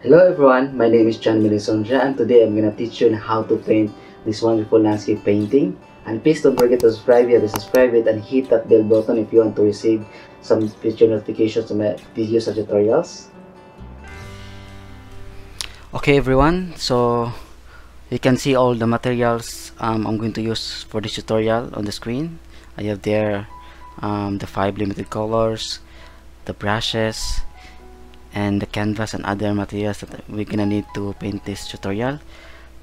Hello everyone, my name is Chan Melisonja, and today I'm gonna teach you how to paint this wonderful landscape painting. And please don't forget to subscribe here, subscribe it, and hit that bell button if you want to receive some future notifications to my videos and tutorials. Okay everyone, so you can see all the materials I'm going to use for this tutorial on the screen. I have there the 5 limited colors, the brushes, and the canvas and other materials that we're gonna need to paint this tutorial.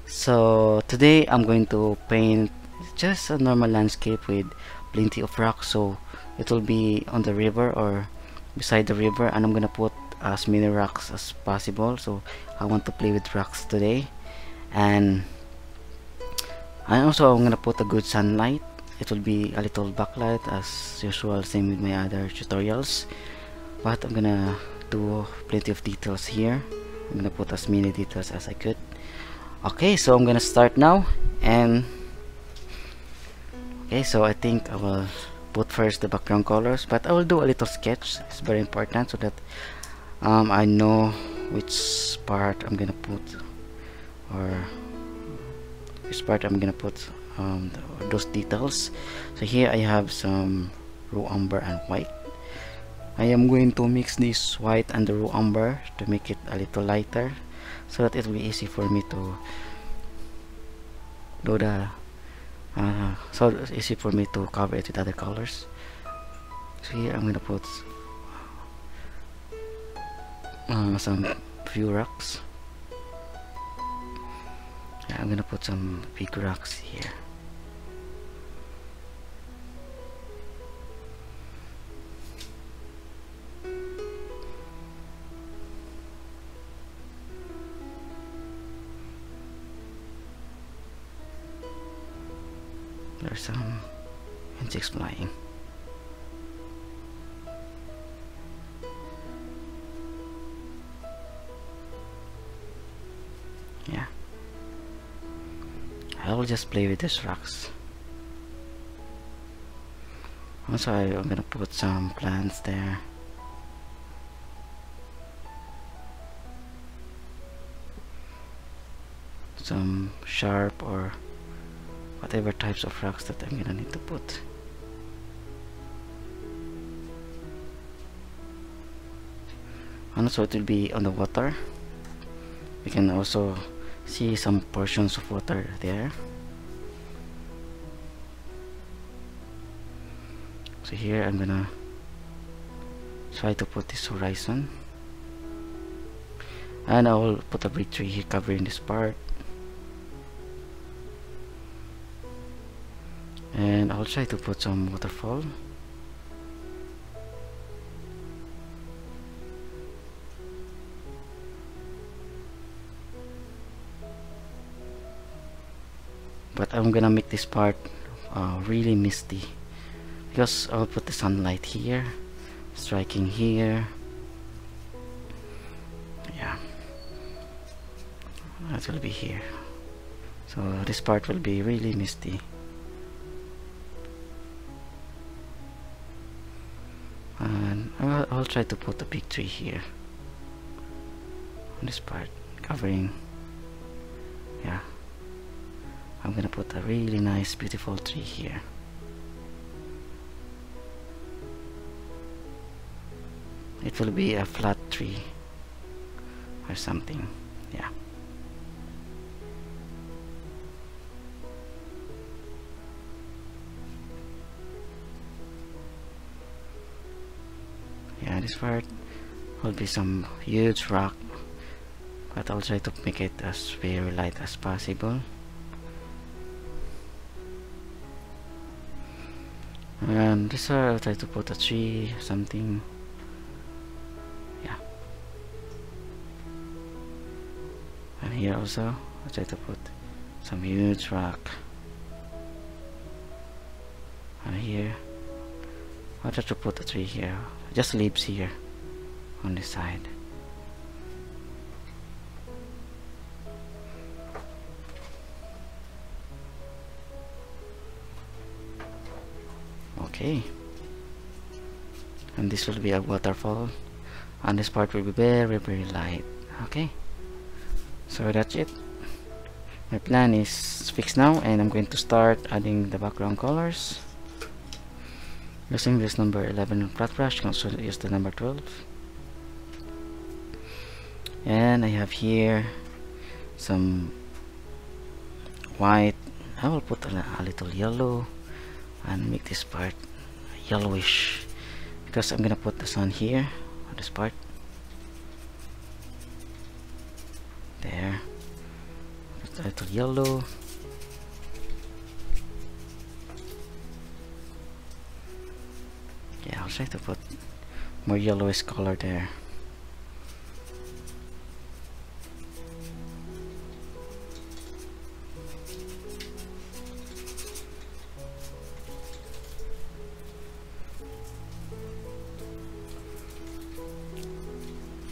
So today I'm going to paint just a normal landscape with plenty of rocks, so it will be on the river or beside the river, and I'm gonna put as many rocks as possible. So I want to play with rocks today, and also I'm gonna put a good sunlight. It will be a little backlight as usual, same with my other tutorials, but I'm gonna do plenty of details here. I'm gonna put as many details as I could. Okay, so I'm gonna start now. And okay, so I think I will put first the background colors, but I will do a little sketch. It's very important so that I know which part I'm gonna put, or which part I'm gonna put those details. So here I have some raw umber and white. I am going to mix this white and the raw umber to make it a little lighter, so that it will be easy for me to do the so it's easy for me to cover it with other colors. So here I'm gonna put some few rocks. Yeah, I'm gonna put some big rocks here. There's some insects flying. Yeah, I will just play with these rocks. Also, I'm gonna put some plants there. Some sharp or whatever types of rocks that I'm gonna need to put. And also it will be on the water. You can also see some portions of water there. So here I'm gonna try to put this horizon, and I will put a big tree here covering this part. And I'll try to put some waterfall. But I'm gonna make this part really misty, because I'll put the sunlight here, striking here. Yeah, that will be here. So this part will be really misty. And I'll try to put a big tree here on this part, covering. Yeah, I'm gonna put a really nice beautiful tree here. It will be a flat tree or something. Yeah, this part will be some huge rock, but I'll try to make it as very light as possible. And this part I'll try to put a tree, something. Yeah, and here also I'll try to put some huge rock, and here I'll try to put a tree here, just leaves here on this side. Okay, and this will be a waterfall, and this part will be very, very light. Okay. So that's it. My plan is fixed now, and I'm going to start adding the background colors using this number 11 flat brush. You can also use the number 12. And I have here some white. I will put a little yellow and make this part yellowish, because I'm gonna put the sun here on this part there. Put a little yellow, yeah. I'll try to put more yellowish color there.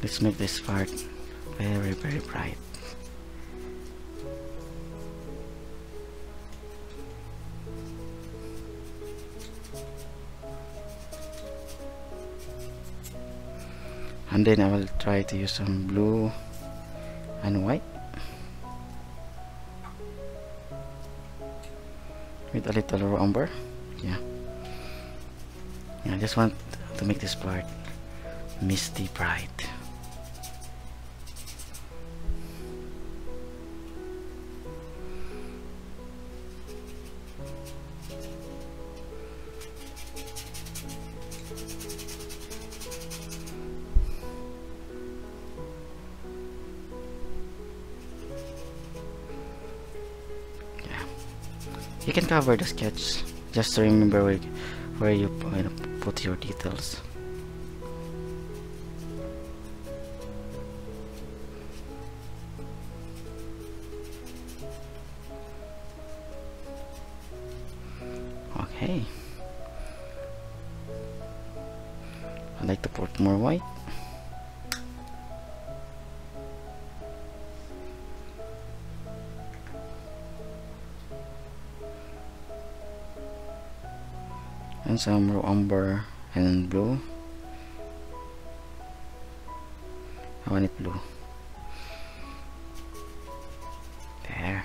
Let's make this part very, very bright. And then I will try to use some blue and white with a little raw umber. Yeah, I just want to make this part misty bright. You can cover the sketch just to remember where you put your details. Okay, I'd like to put more white. And some raw umber and blue. I want it blue. There.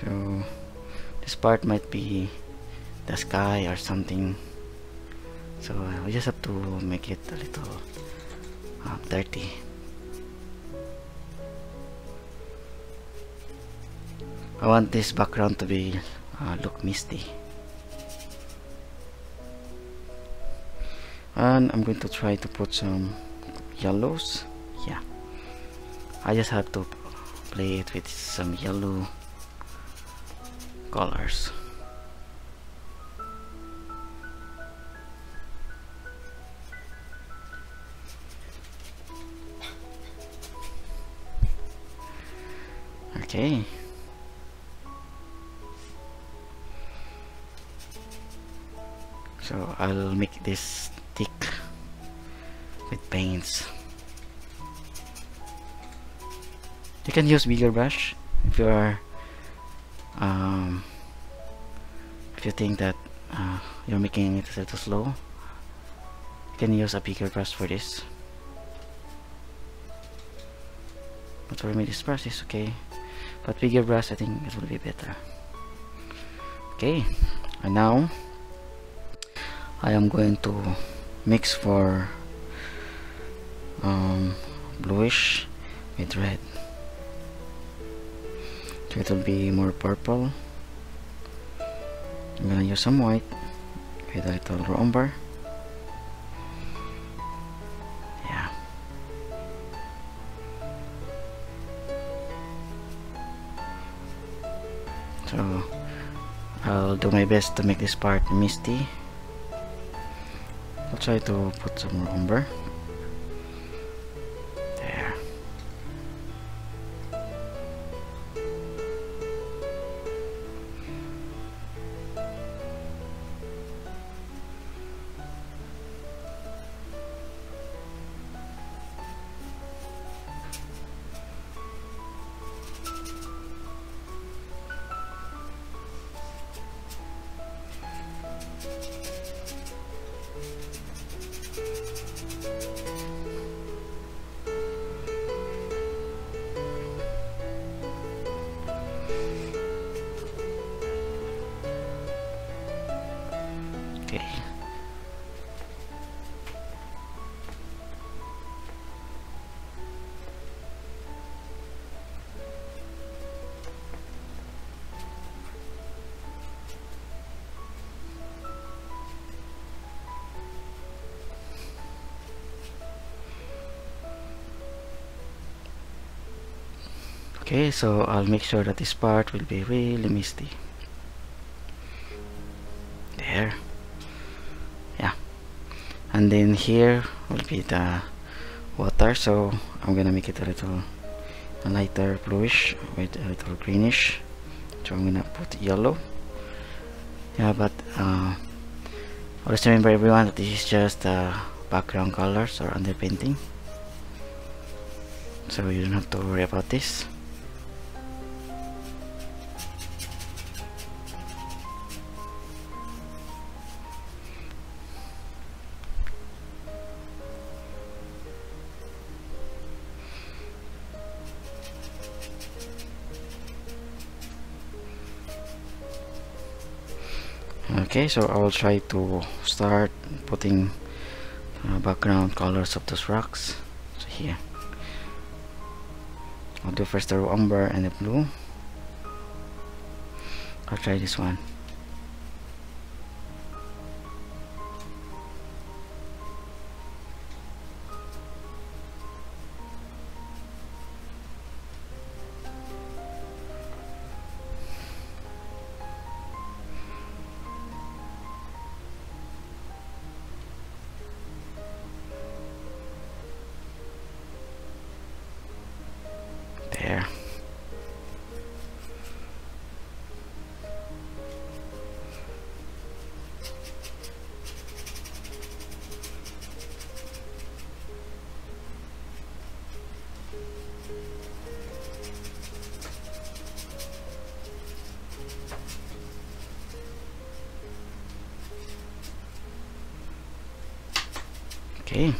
So this part might be the sky or something. So we just have to make it a little dirty. I want this background to be look misty, and I'm going to try to put some yellows. Yeah, I just have to play it with some yellow colors. Okay. So I'll make this thick with paints. You can use bigger brush if you are if you think that you're making it a little slow. You can use a bigger brush for this, but for me this brush is okay, but bigger brush I think it will be better. Okay, and now I am going to mix for bluish with red, so it will be more purple. I'm gonna use some white with a little raw umber. Yeah, so I'll do my best to make this part misty. I'll try to put some more umber there. Okay, so I'll make sure that this part will be really misty. There. Yeah. And then here will be the water, so I'm gonna make it a little lighter bluish with a little greenish. So I'm gonna put yellow. Yeah, but always remember everyone that this is just background colors or underpainting, so you don't have to worry about this. Okay, so I will try to start putting background colors of those rocks. So here I'll do first the raw umber and the blue. I'll try this one. Okay.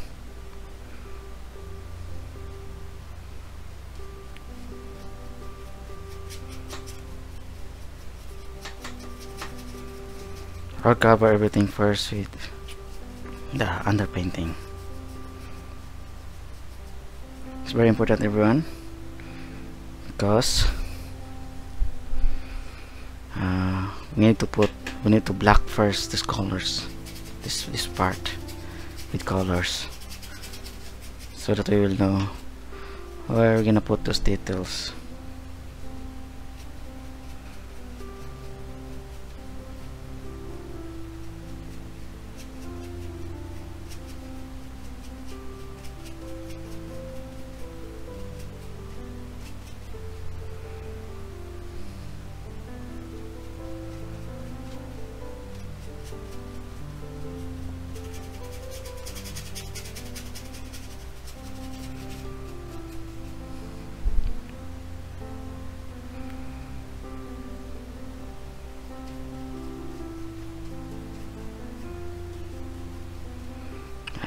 I'll cover everything first with the underpainting. It's very important, everyone, because we need to black first these colors, this part, with colors, so that we will know where we're gonna put those details.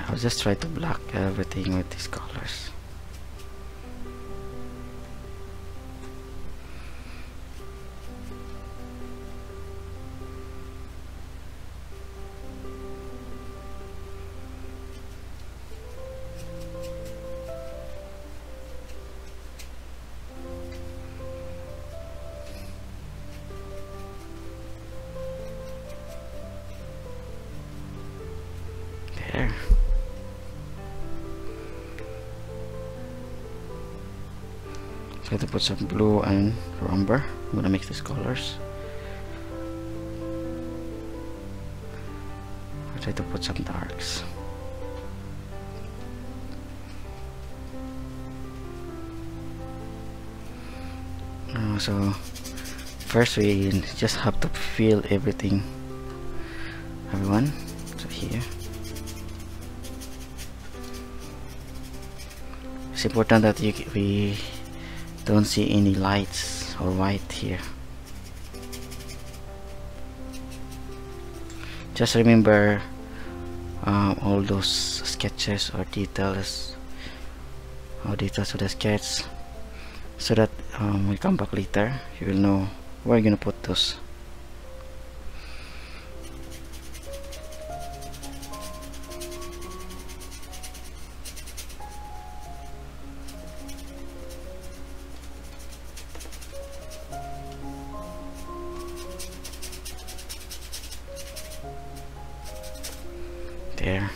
I'll just try to block everything with these colors. I'm going to put some blue and umber. I'm going to mix these colors. I'll try to put some darks. So first we just have to fill everything, everyone. So here it's important that we don't see any lights or white here. Just remember all those sketches or details of the sketch, so that when we come back later you will know where you're gonna put those. There.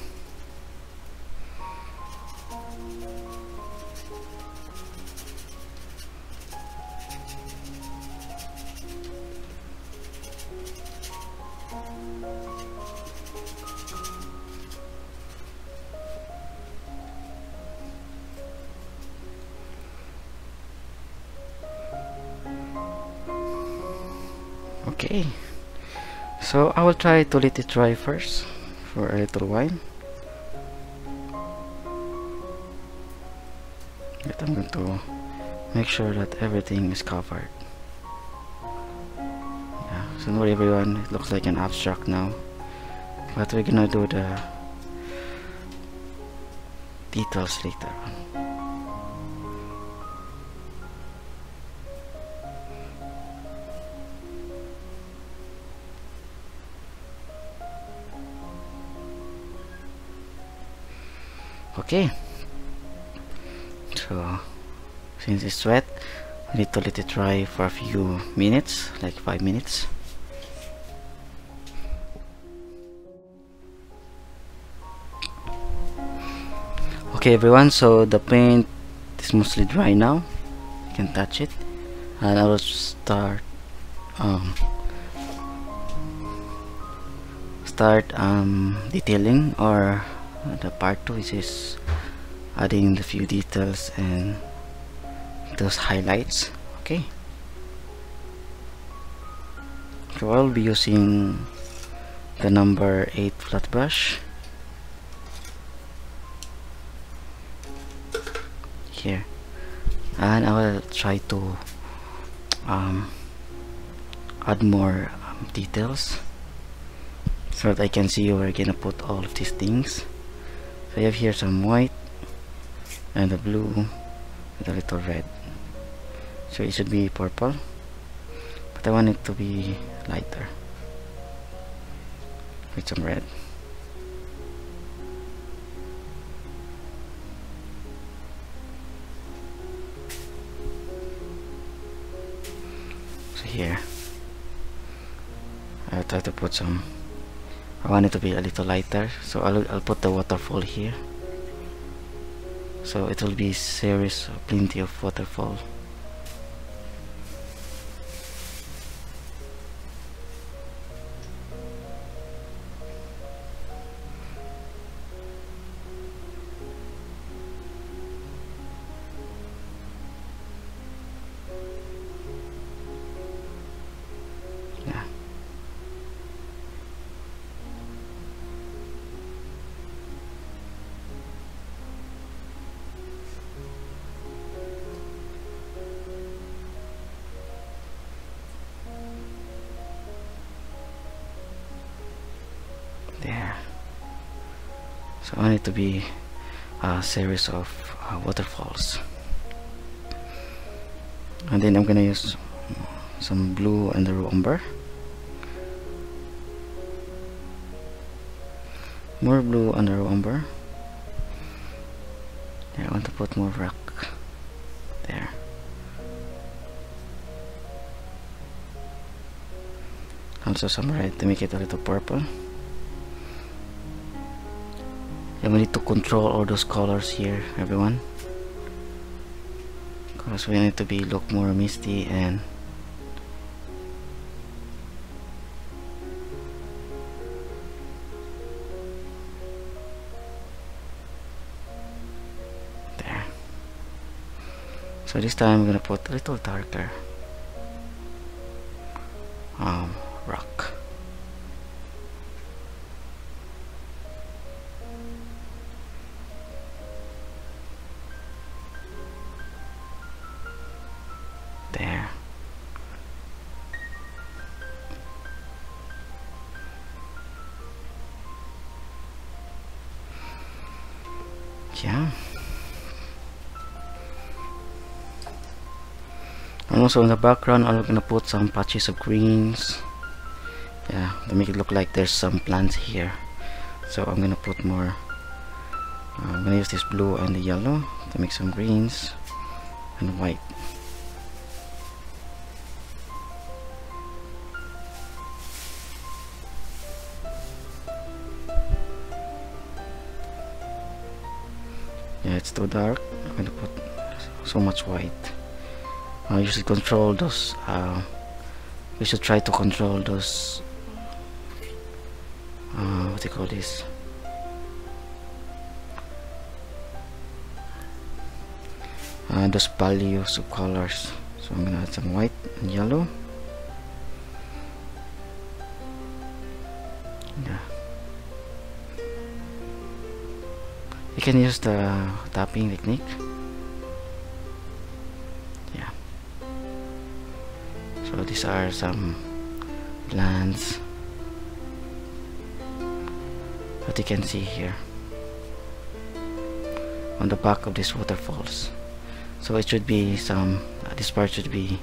Okay, so I will try to let it dry first for a little while. But I'm going to make sure that everything is covered. Yeah, so don't worry everyone, it looks like an abstract now, but we're gonna do the details later on. Okay, so since it's wet, I need to let it dry for a few minutes, like 5 minutes. Okay everyone, so the paint is mostly dry now, you can touch it, and I will start detailing, or the part 2, which is adding the few details and those highlights. Okay, so I'll be using the number 8 flat brush here, and I will try to add more details so that I can see where I'm gonna put all of these things. I have here some white and a blue with a little red, so it should be purple, but I want it to be lighter with some red. So here I'll try to put some, I want it to be a little lighter, so I'll put the waterfall here, so it will be a series of plenty of waterfall. So I want it to be a series of waterfalls, and then I'm gonna use some blue and the raw umber, more blue and the raw umber. I want to put more rock there. Also some red to make it a little purple. We need to control all those colors here everyone, because we need to be look more misty and there. So this time I'm gonna put a little darker rock. Yeah, and also in the background I'm gonna put some patches of greens, yeah, to make it look like there's some plants here. So I'm gonna put more, I'm gonna use this blue and the yellow to make some greens and white. It's too dark, I'm going to put so much white. You should control those, we should try to control those, what do you call this, those values of colors. So I'm going to add some white and yellow, can use the tapping technique. Yeah. So these are some plants that you can see here on the back of these waterfalls. So it should be some, this part should be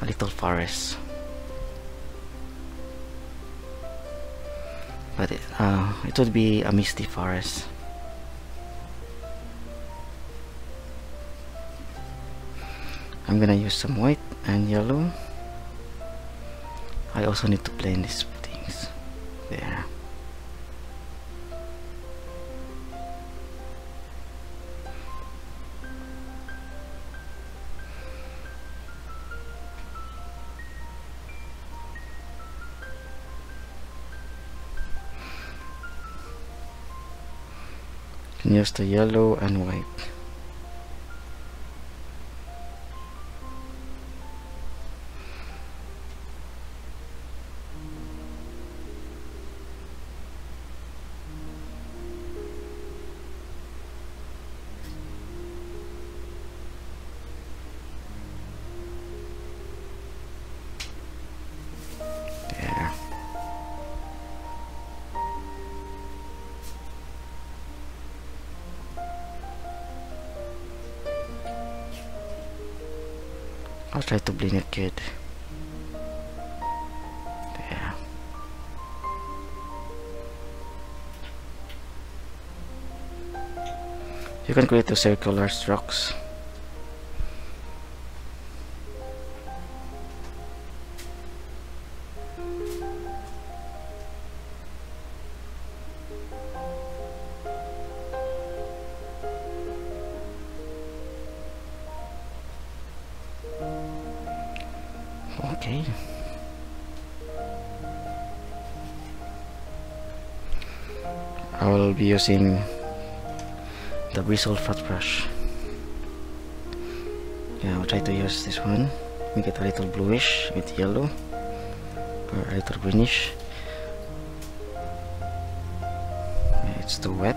a little forest, but it would be a misty forest. I'm gonna use some white and yellow. I also need to blend these things there. Use the yellow and white. I'll try to blend it good. There. You can create the circular strokes. Okay. I will be using the bristle flat brush. Yeah, I'll try to use this one. Make it a little bluish with yellow or a little greenish. It's too wet.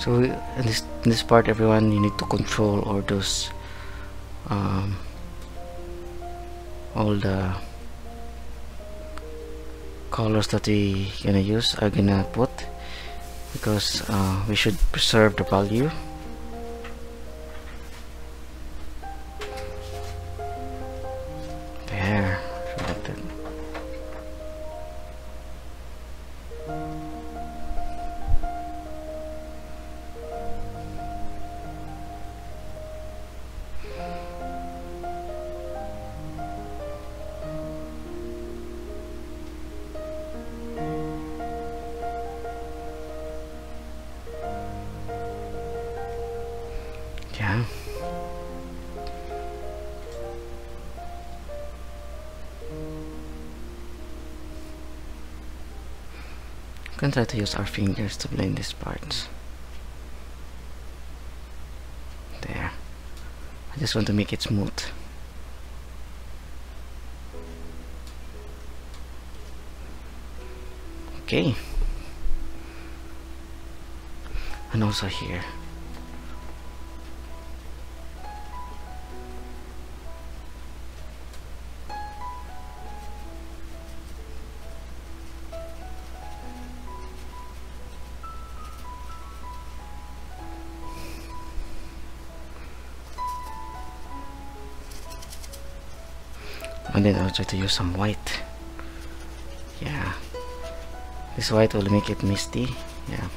So in this part, everyone, you need to control all those all the colors that we gonna use are gonna put, because we should preserve the value. There, selected. Yeah. We can try to use our fingers to blend these parts. There. I just want to make it smooth. Okay. And also here. And then I'll try to use some white. Yeah, this white will make it misty. Yeah.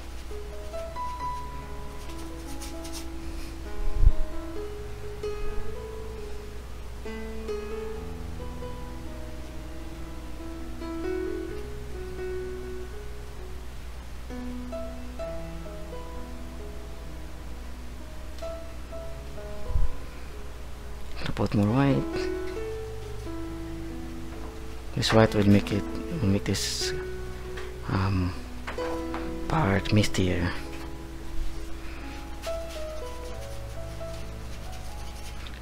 Put more white. This white will make it, make this part mistier.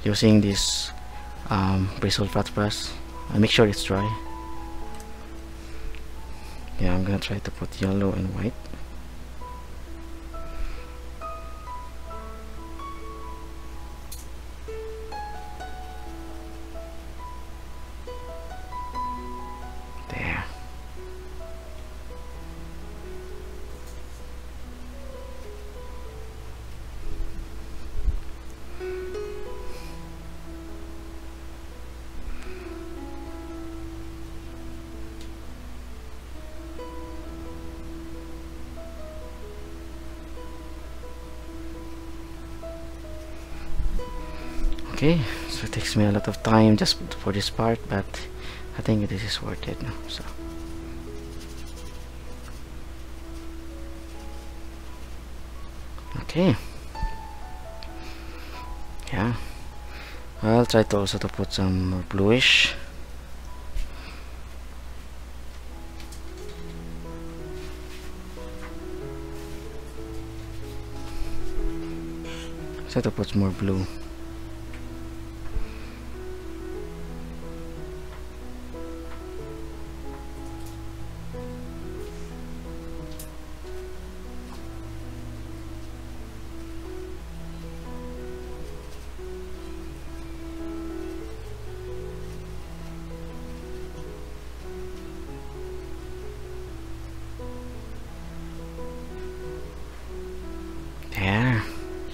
Using this bristle flat brush, I make sure it's dry. Yeah, I'm gonna try to put yellow and white. Okay, so it takes me a lot of time just for this part, but I think this is worth it now. So okay, yeah, I'll try to also to put some more bluish. Try to put more blue.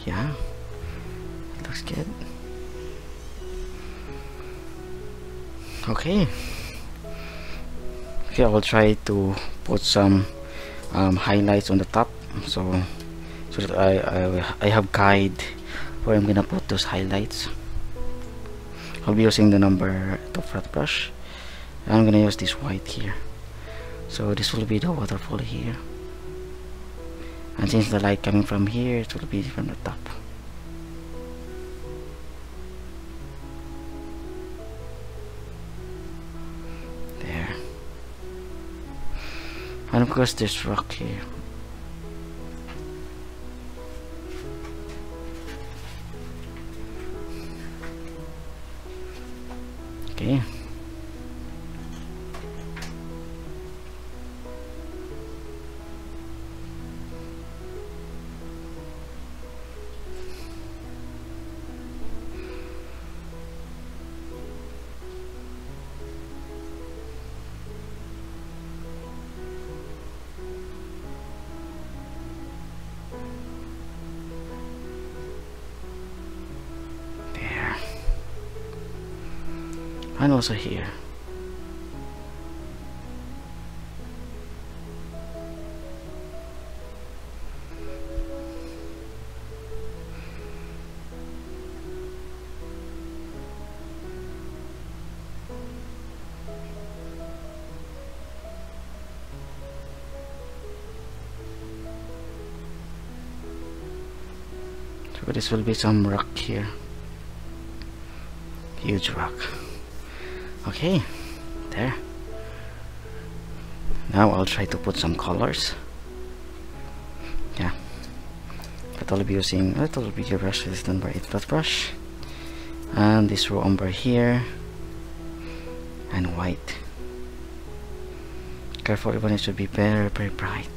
Yeah, it looks good. Okay, I will try to put some highlights on the top, so that I have guide where I'm gonna put those highlights. I'll be using the number top flat brush. I'm gonna use this white here, so this will be the waterfall here. And since the light coming from here, it will be from the top. There. And of course there's rock here. Okay. And also here. So this will be some rock here. Huge rock. Okay, there. Now I'll try to put some colors. Yeah, but I'll be using a little bigger brush. This is number 8 flat brush, and this raw umber here, and white. Careful, everyone, it should be very, very bright.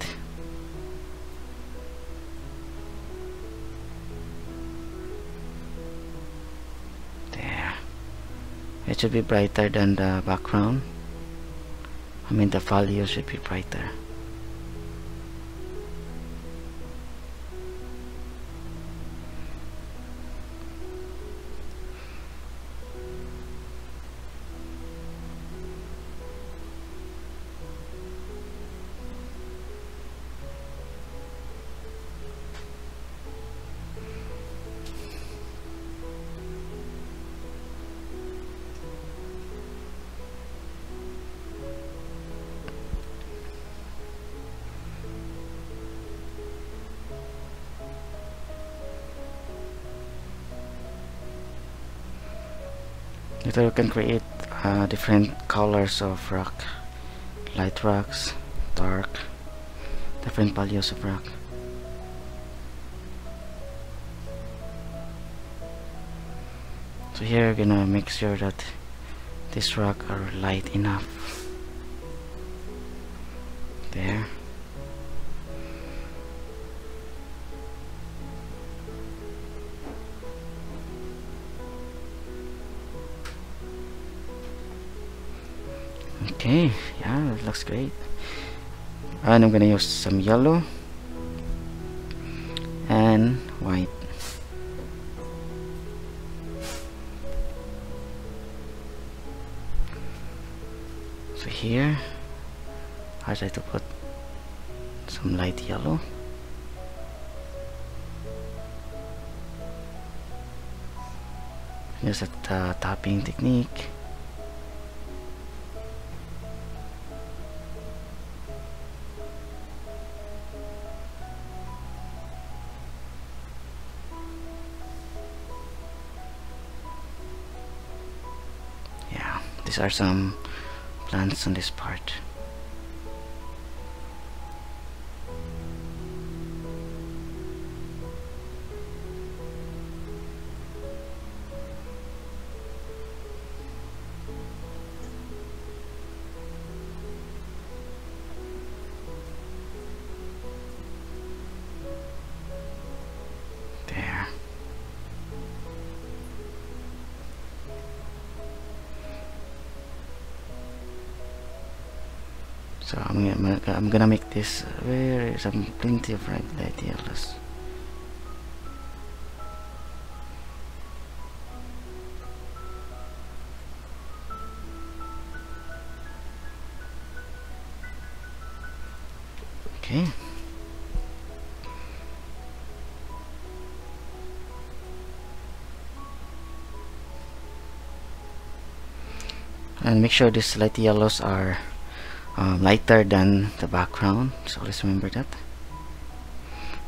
It should be brighter than the background. I mean, the value should be brighter. Later you can create different colors of rock, light rocks, dark, different values of rock. So here you're gonna make sure that this rock are light enough. There. Okay, yeah, it looks great. And I'm gonna use some yellow and white. So here I try to put some light yellow. Use a tapping technique. These are some plants on this part. So I'm gonna make this very some plenty of bright light yellows. Okay. And make sure these light yellows are lighter than the background, so always remember that.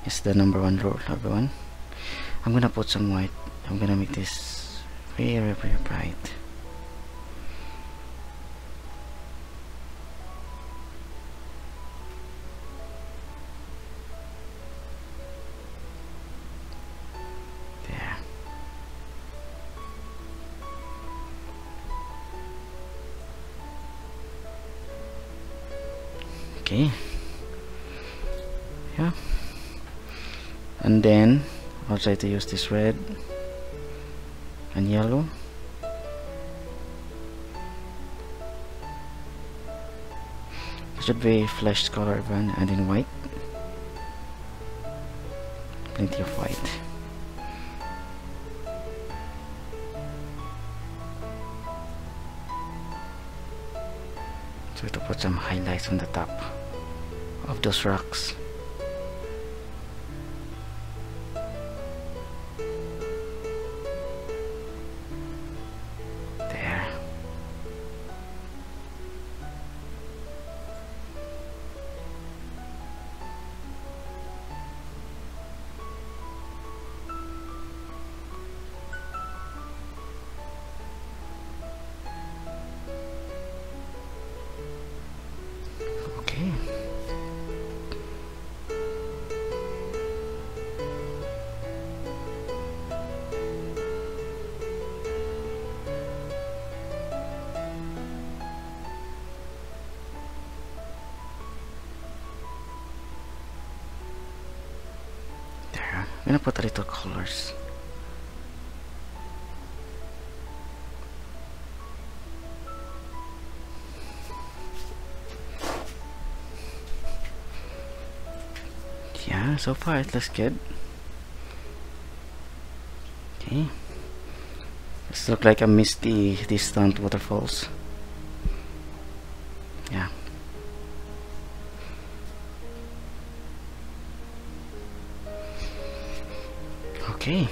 It's the number one rule, everyone. I'm gonna put some white. I'm gonna make this very, very bright. Okay. Yeah. And then I'll try to use this red and yellow. It should be flesh color one, and then white. Plenty of white. So to put some highlights on the top of those rocks. There. Okay. I'm gonna put a little colors. Yeah, so far it looks good. Okay, this looks like a misty, distant waterfalls. Yeah. Okay,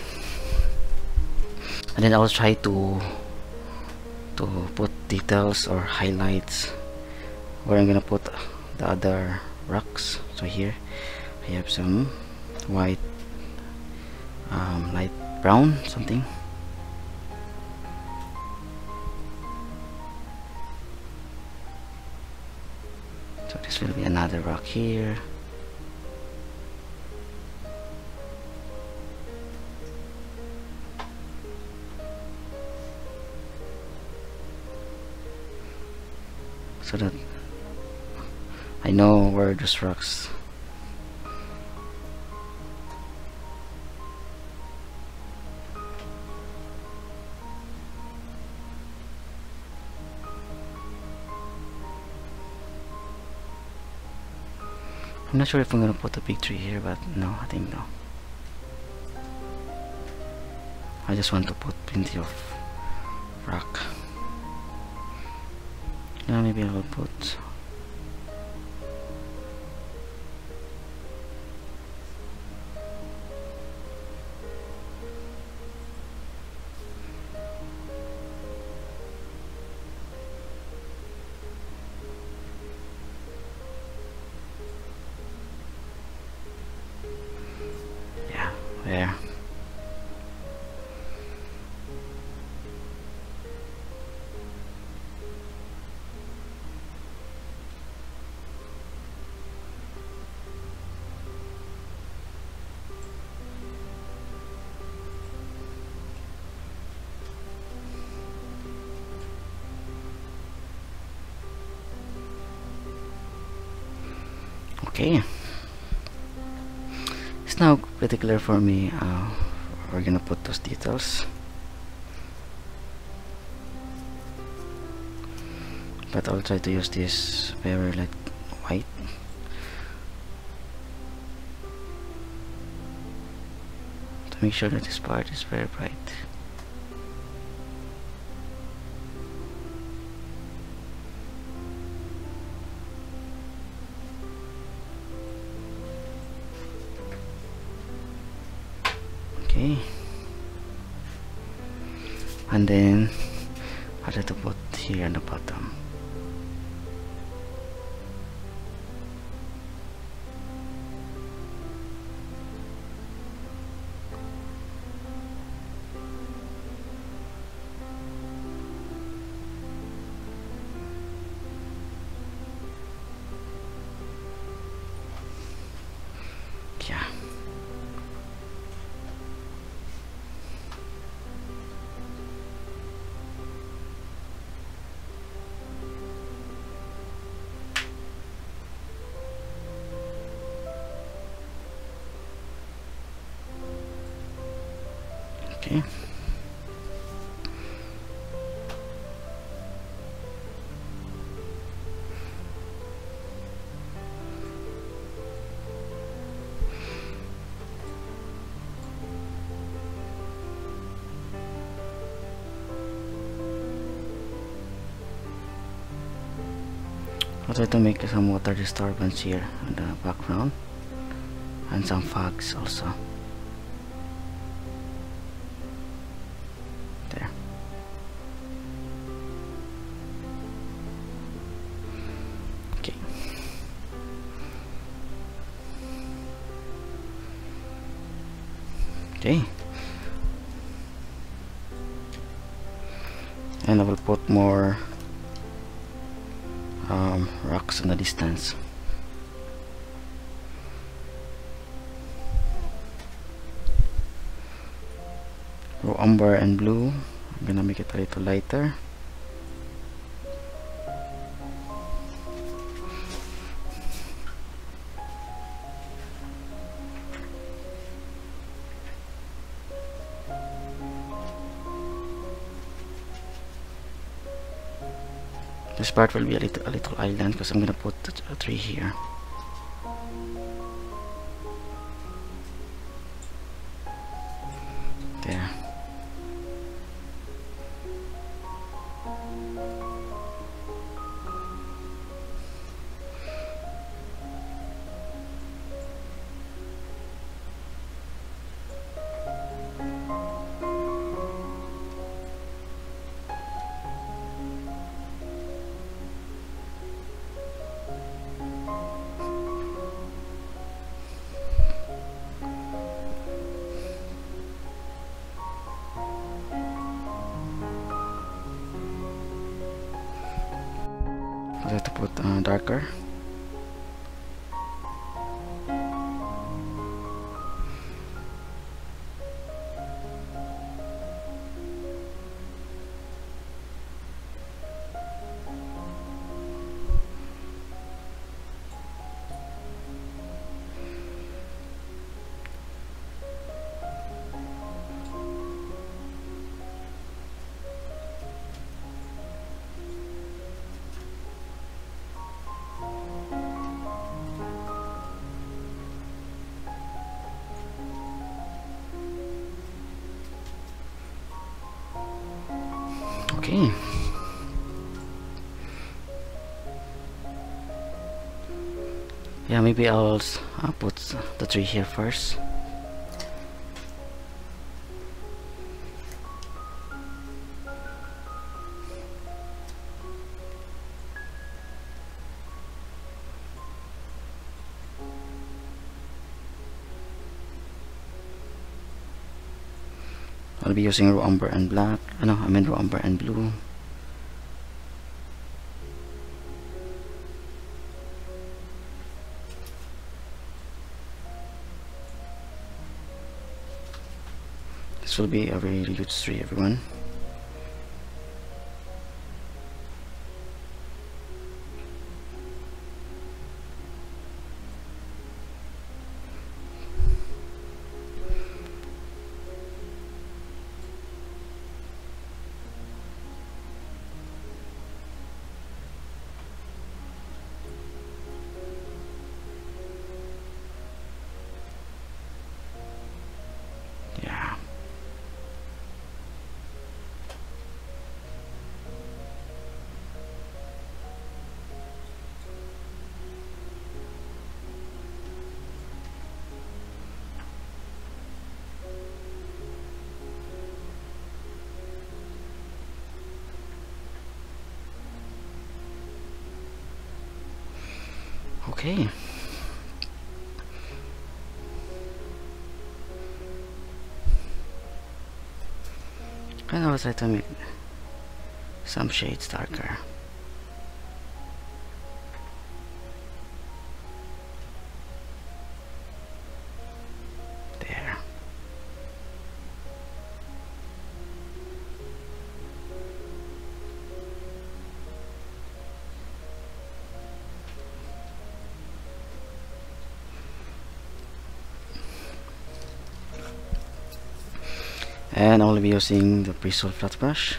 and then I'll try to put details or highlights where I'm gonna put the other rocks. So here I have some white, light brown something. So this will be another rock here. So that I know where those rocks are. I'm not sure if I'm gonna put a big tree here, but no, I think no. I just want to put plenty of rock. Now maybe I will put there. Okay. Now pretty clear for me. We're gonna put those details, but I'll try to use this very light white. To make sure that this part is very bright. And then I have to put here on the bottom. Okay. I'll try to make some water disturbance here in the background and some fogs also. Okay, and I will put more rocks in the distance. Raw umber and blue. I'm gonna make it a little lighter. This part will be a little island because I'm gonna put a tree here. There. I have to put darker. Yeah, maybe I'll put the tree here first. I'll be using raw umber and black. No, I mean raw umber and blue. This will be a very huge tree, everyone. Okay. And I'll try to make some shades darker. And I'll be using the bristle flat brush.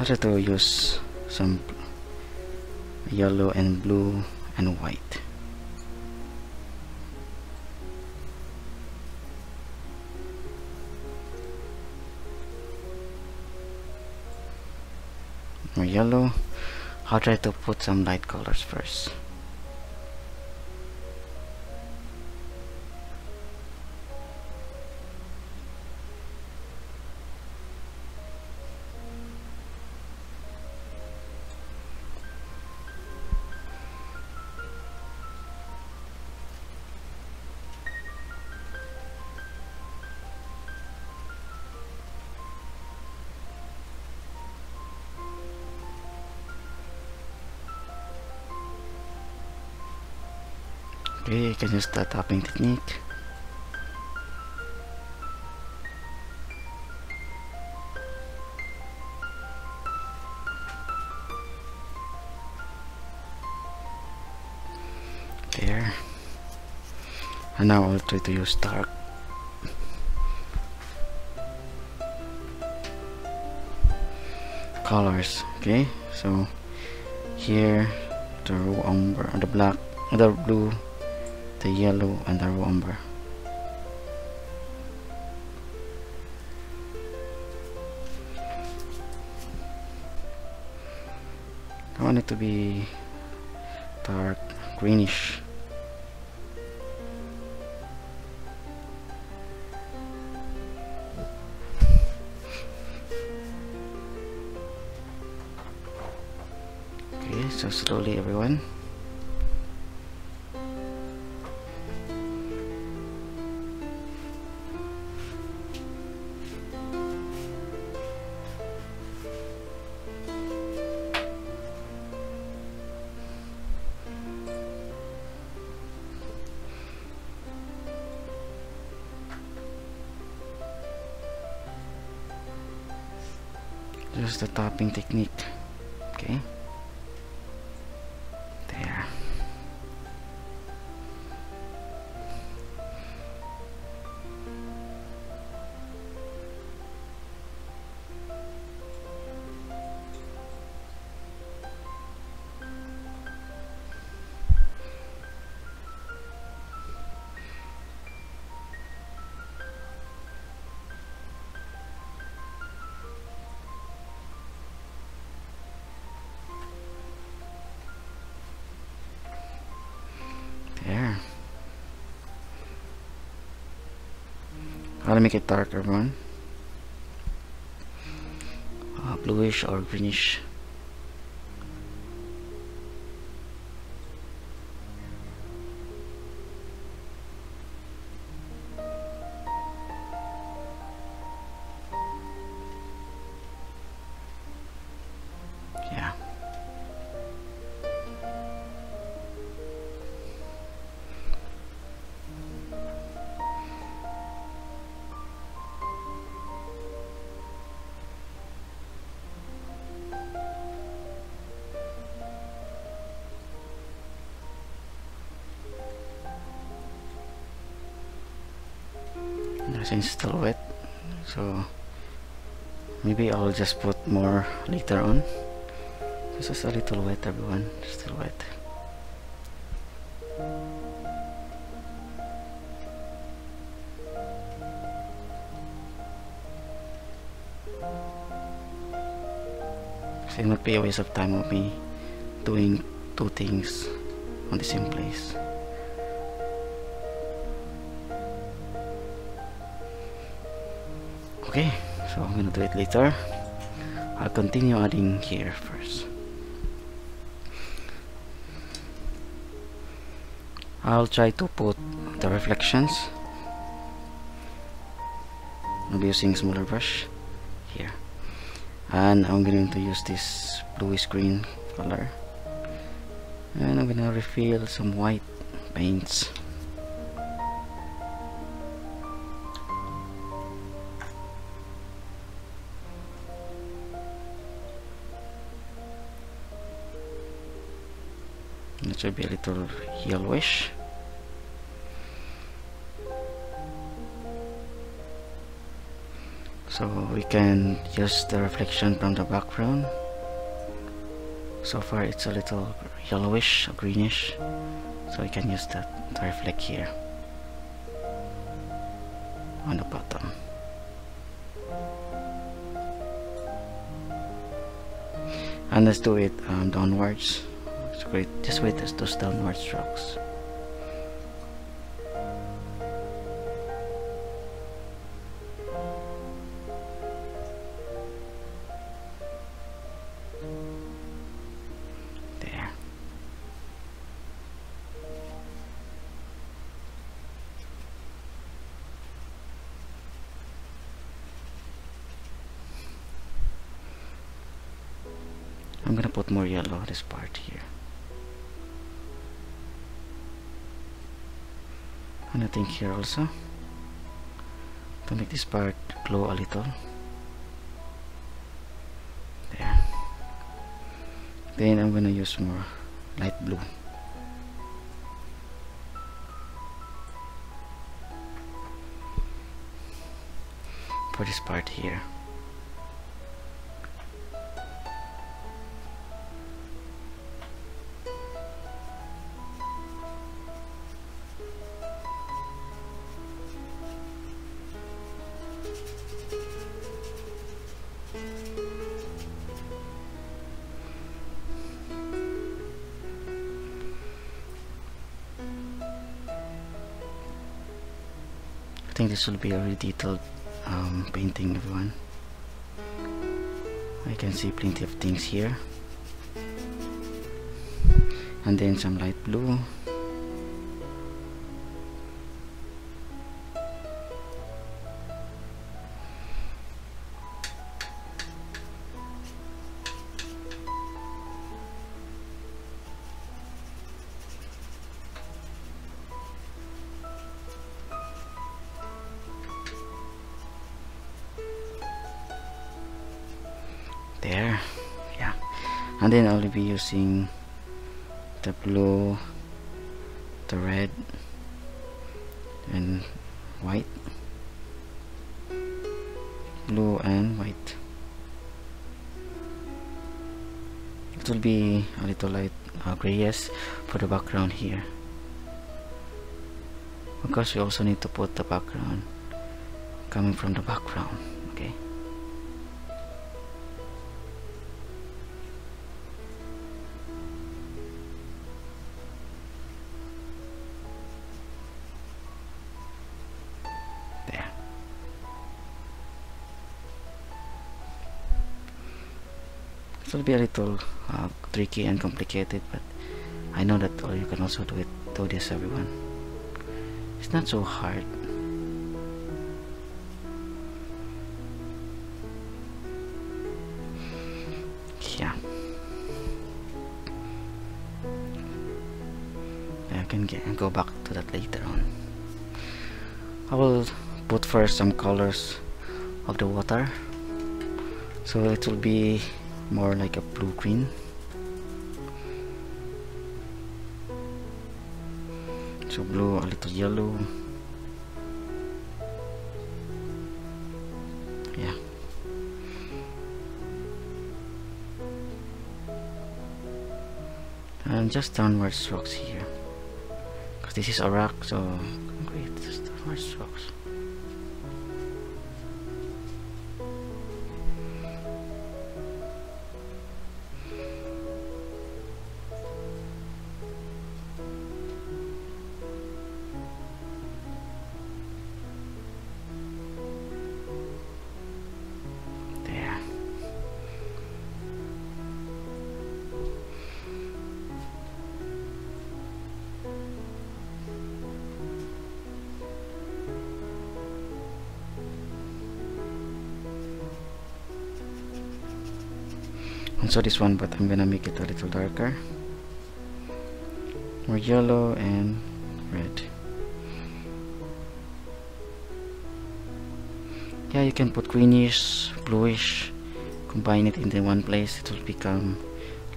I'll try to use some yellow and blue and white. More yellow. I'll try to put some light colors first. Okay, you can use the tapping technique. There. And now I'll try to use dark. Colors. Okay, so here the raw umber, the black, the blue, the yellow, and the raw umber. I want it to be dark greenish. Okay, so slowly, everyone. Just the tapping technique. Okay, there. Let me make it darker, man. Bluish or greenish. Yeah. It's still wet, so maybe I'll just put more later on. This is a little wet, everyone. Still wet. It would be a waste of time of me doing two things on the same place. Okay, so I'm gonna do it later. I'll continue adding here first. I'll try to put the reflections. I'll be using smaller brush here, and I'm going to use this bluish green color, and I'm gonna refill some white paints. It should be a little yellowish. So we can use the reflection from the background. So far it's a little yellowish or greenish, so we can use that to reflect here on the bottom. And let's do it downwards. Great, just wait as those downward strokes. There. I'm gonna put more yellow on this part here. And I think here also to make this part glow a little. There. Then I'm gonna use more light blue. For this part here. I think this will be a very detailed painting, everyone. I can see plenty of things here, and then some light blue. There, yeah, and then I'll be using the blue, the red, and white, blue and white. It will be a little light grayish for the background here. Of course, we also need to put the background coming from the background, okay. It will be a little tricky and complicated, but I know that you can also do it. Do this, everyone. It's not so hard. Yeah, I can go back to that later on. I will put first some colors of the water, so it will be more like a blue green. So blue, a little yellow. Yeah. And just downward strokes here, because this is a rock, so great, just downward strokes. So this one, but I'm gonna make it a little darker, more yellow and red. Yeah, you can put greenish, bluish, combine it into one place. It will become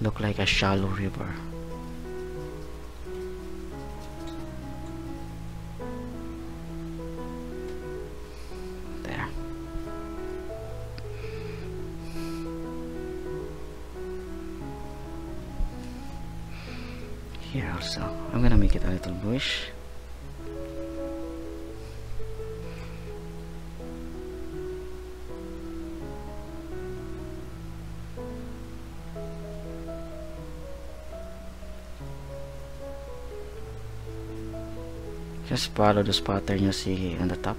look like a shallow river. Here also, I'm gonna make it a little bluish. Just follow this pattern you see on the top.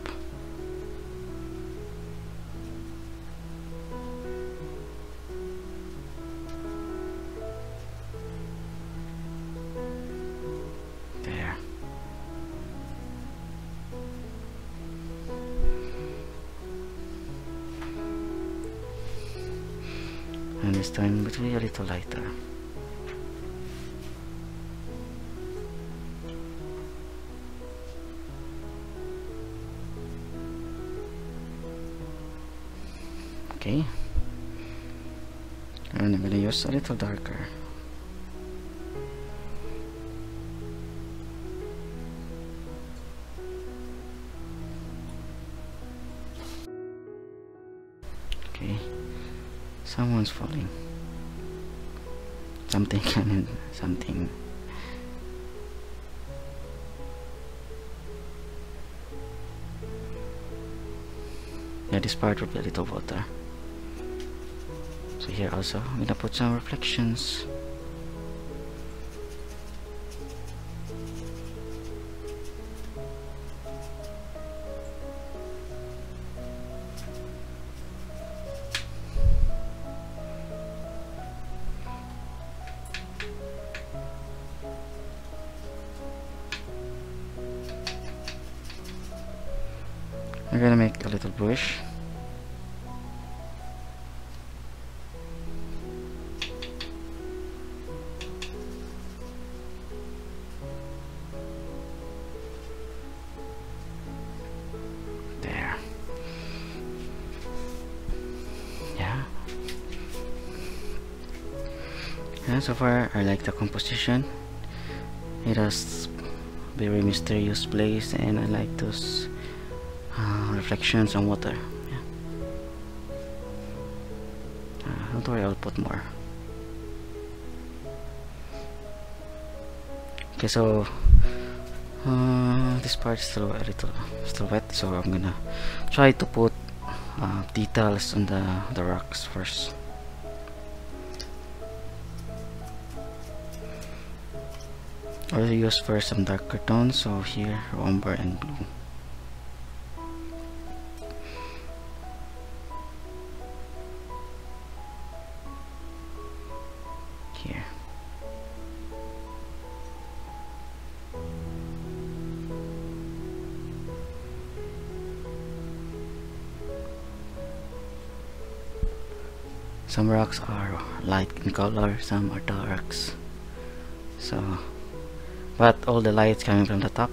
And this time it will be a little lighter. Okay, and I'm going to use a little darker. Okay, someone's falling. Something, I mean, something. Yeah, this part will be a little water. So here also, I'm gonna put some reflections. I'm gonna make a little bush. There. Yeah. And so far, I like the composition. It has very mysterious place, and I like those reflections on water. Yeah. Don't worry, I'll put more. Okay, so this part is still wet, so I'm gonna try to put details on the rocks first. I'll use first some darker tones, so here umber and blue. Some rocks are light in color, some are dark. So, but all the light's coming from the top.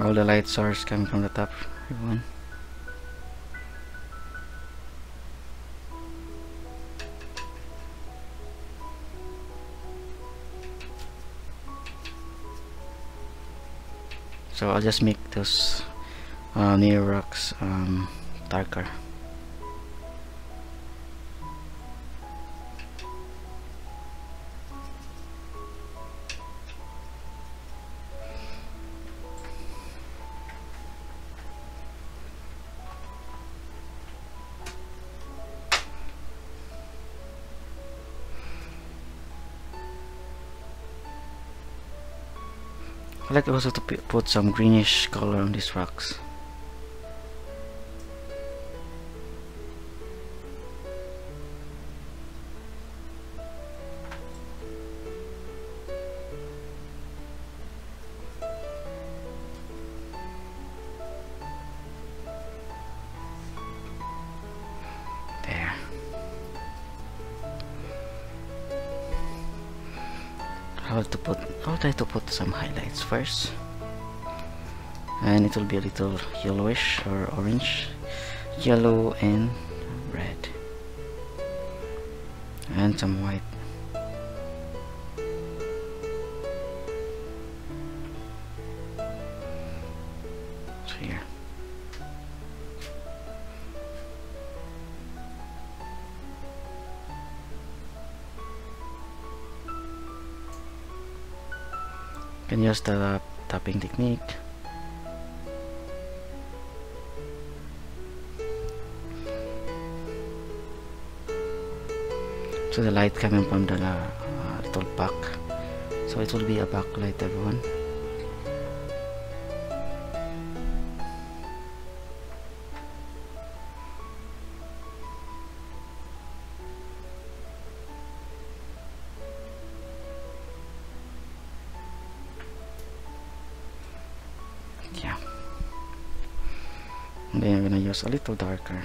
All the light source coming from the top, everyone. So I'll just make those near rocks darker. I like also to put some greenish color on these rocks. There. I'll try to put some highlights first, and it will be a little yellowish or orange, yellow and red, and some white. So here. Can use the tapping technique. So the light coming from the little back, so it will be a backlight, everyone. And then I'm gonna use a little darker.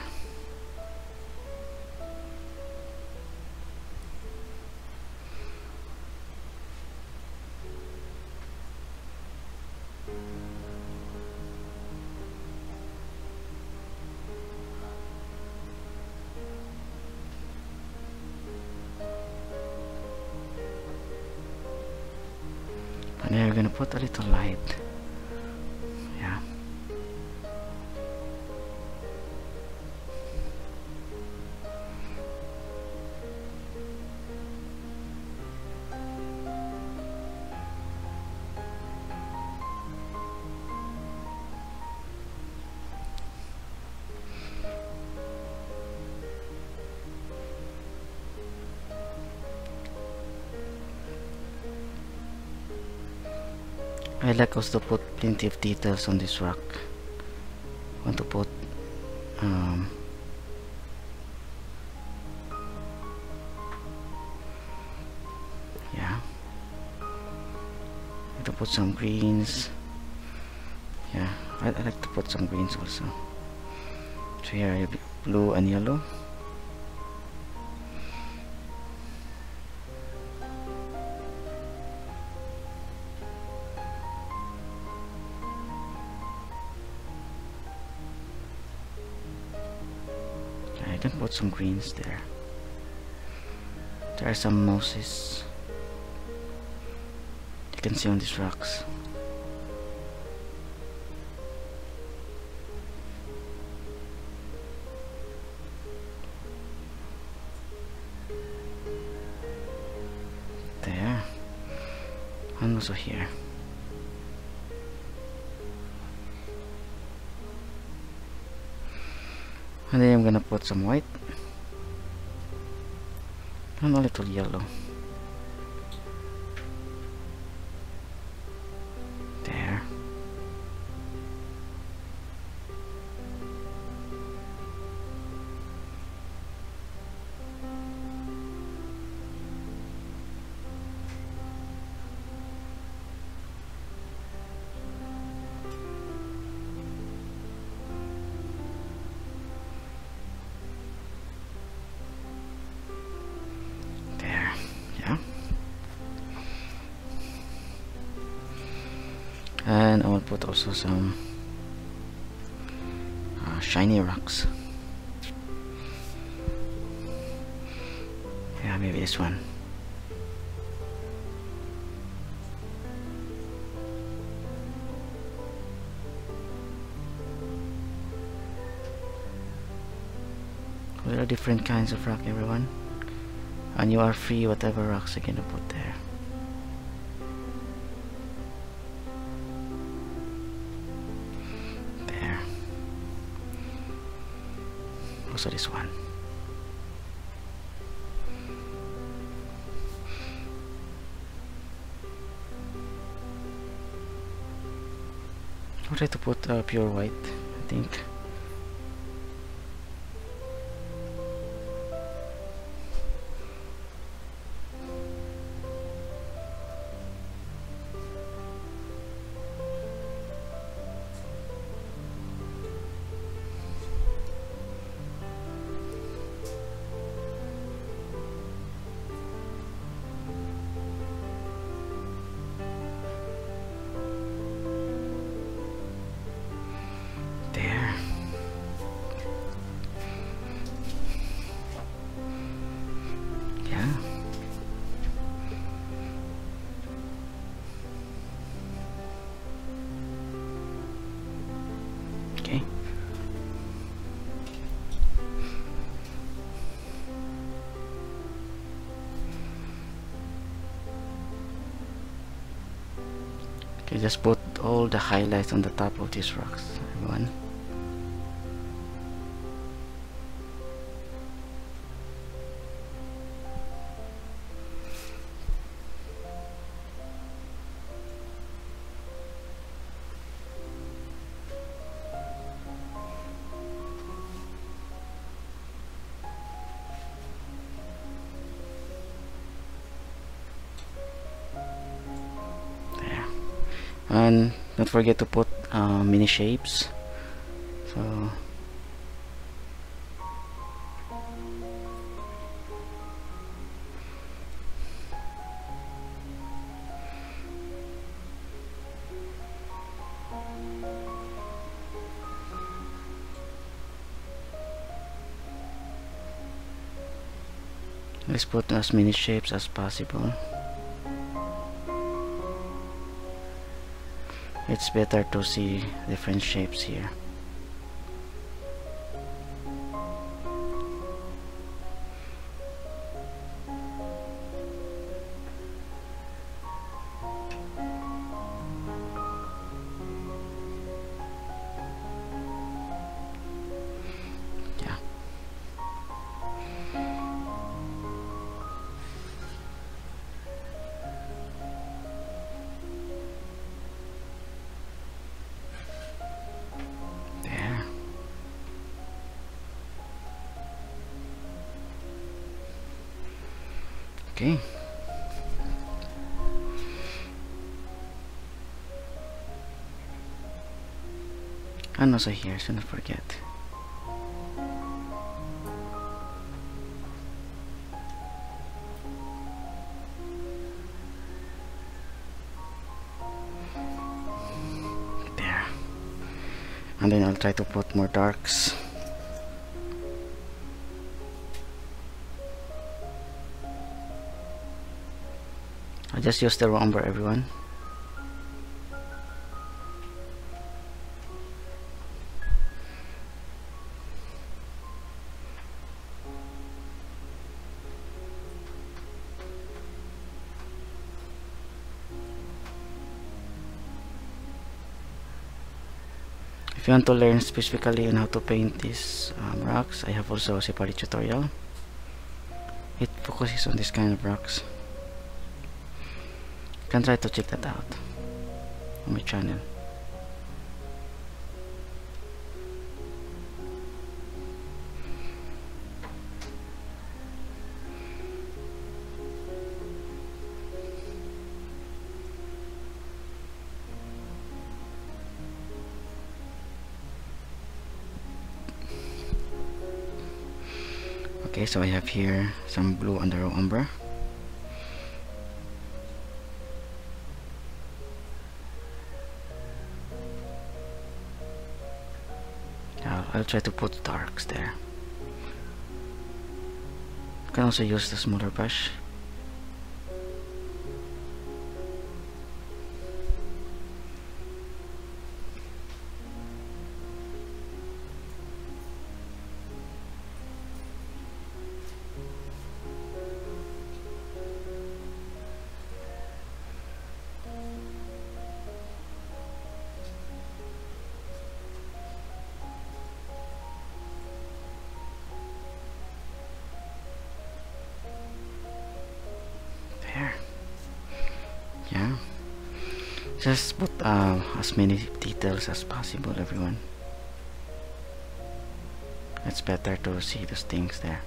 And then we're gonna put a little light. Yeah. I like also to put plenty of details on this rock. I want to put I like to put some greens. Yeah, I like to put some greens also. So here I have blue and yellow. I can put some greens there. There are some mosses you can see on these rocks. There, and also here. And then I'm gonna put some white and a little yellow. There. put also some shiny rocks. Yeah, maybe this one. There are different kinds of rock, everyone, and you are free whatever rocks you're gonna put there. There. Also this one. I'll try to put pure white, I think. Just put all the highlights on the top of these rocks, everyone. And don't forget to put mini shapes. So let's put as many shapes as possible. It's better to see different shapes here. Okay. And also here, so don't forget. There. And then I'll try to put more darks. Just use the raw umber, everyone. If you want to learn specifically on how to paint these rocks, I have also a separate tutorial. It focuses on this kind of rocks. You can try to check that out on my channel. Okay, so I have here some blue on the raw umber. I'll try to put darks there. You can also use the smaller brush. Just put as many details as possible, everyone. It's better to see those things there.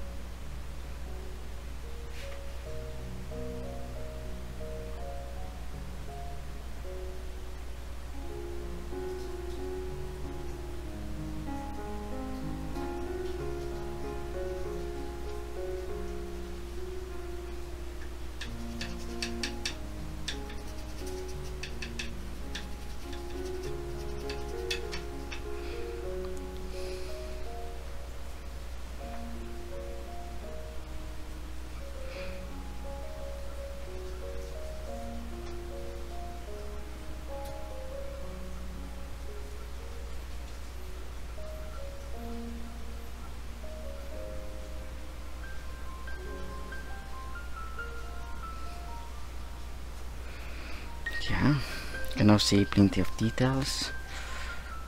Yeah, you can now see plenty of details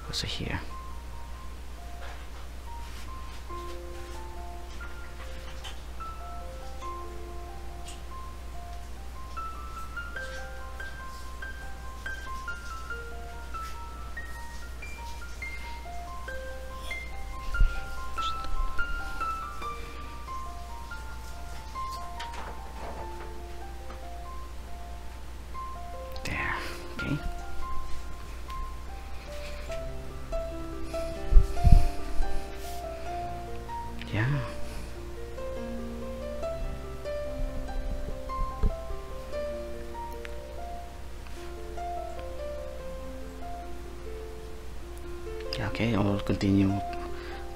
also here. Okay, I'll continue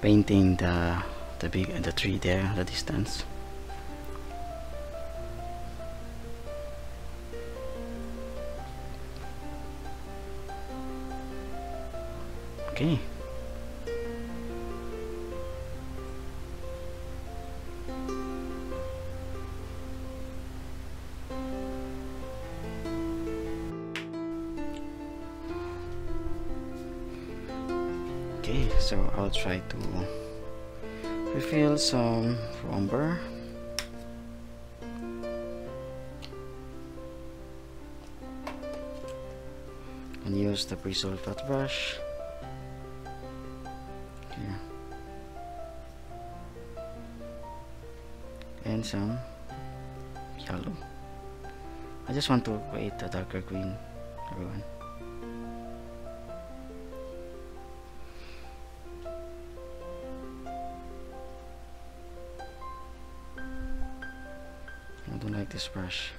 painting the tree there at the distance. Okay. So I'll try to refill some raw umber. And use the pre-solved flat brush. Yeah. And some yellow. I just want to create a darker green, everyone. This brush.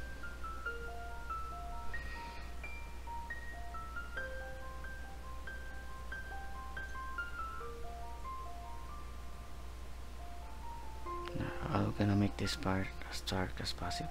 Now I'm gonna make this part as dark as possible.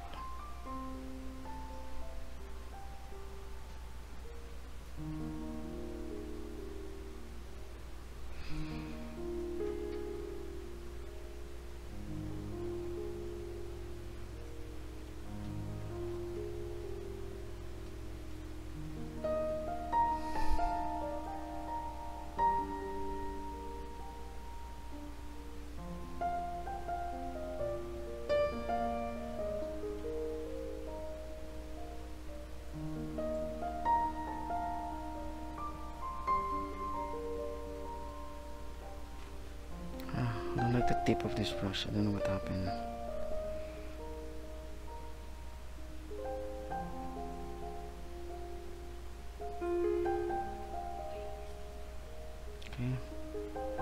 The tip of this brush, I don't know what happened. Okay.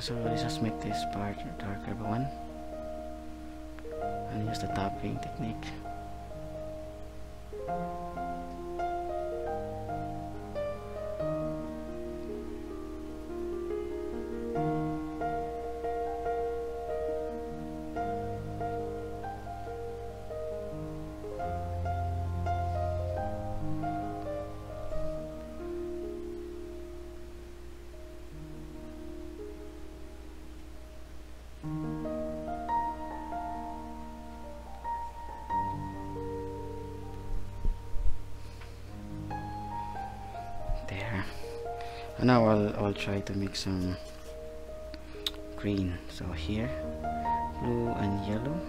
So let's just make this part darker, everyone, and use the top paint technique. And now I'll try to make some green. So here, blue and yellow.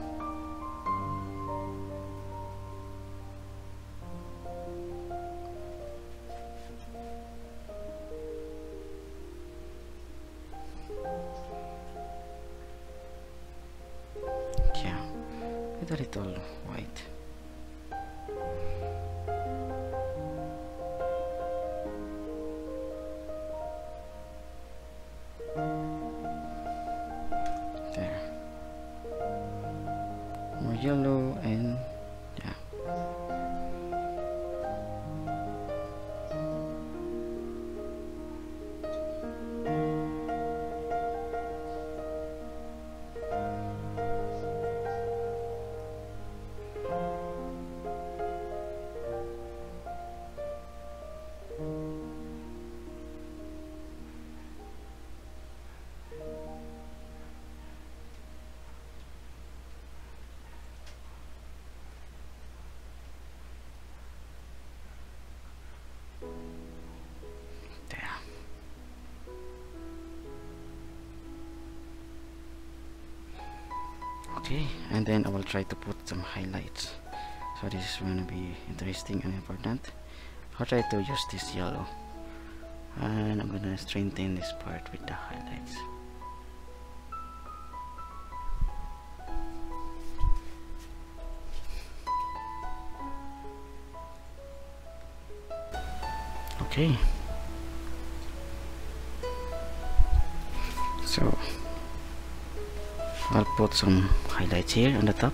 A little white. There. More yellow and yeah. Okay, and then I will try to put some highlights. So this is going to be interesting and important. I'll try to use this yellow, and I'm going to strengthen this part with the highlights. Okay, so I'll put some highlights here on the top.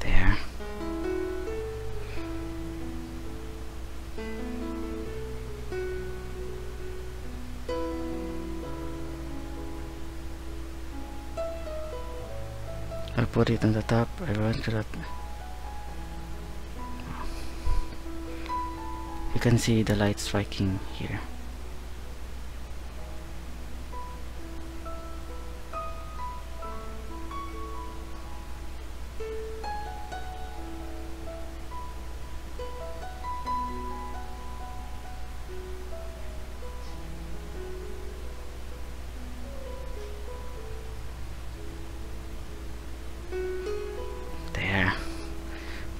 There. I'll put it on the top. I want that. You can see the light striking here.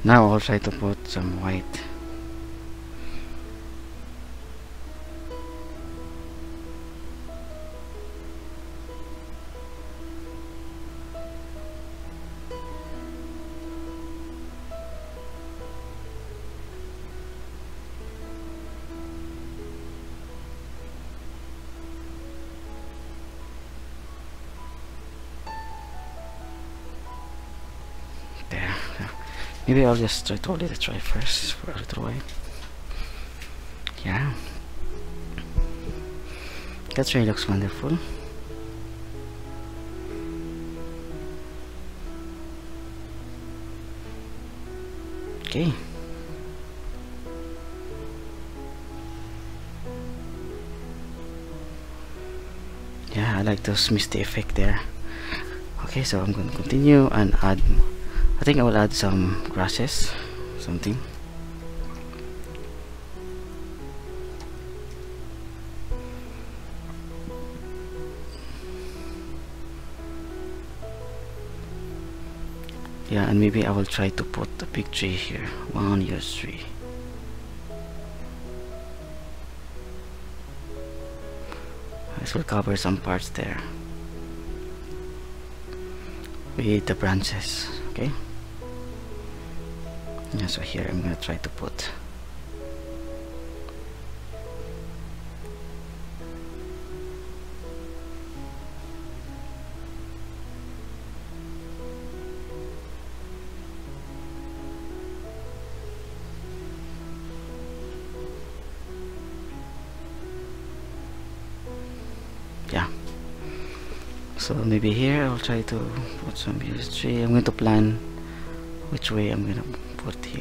Now I'll try to put some white. Maybe I'll just try first for a little while. Yeah. That really looks wonderful. Okay. Yeah, I like those misty effect there. Okay, so I'm gonna continue and add. I think I will add some grasses, something. Yeah, and maybe I will try to put a big tree here. 1 year tree. This will cover some parts there with the branches. Okay. Yeah, so here I'm gonna try to put yeah. So maybe here I'll try to put some tree. I'm going to plan which way I'm gonna put here.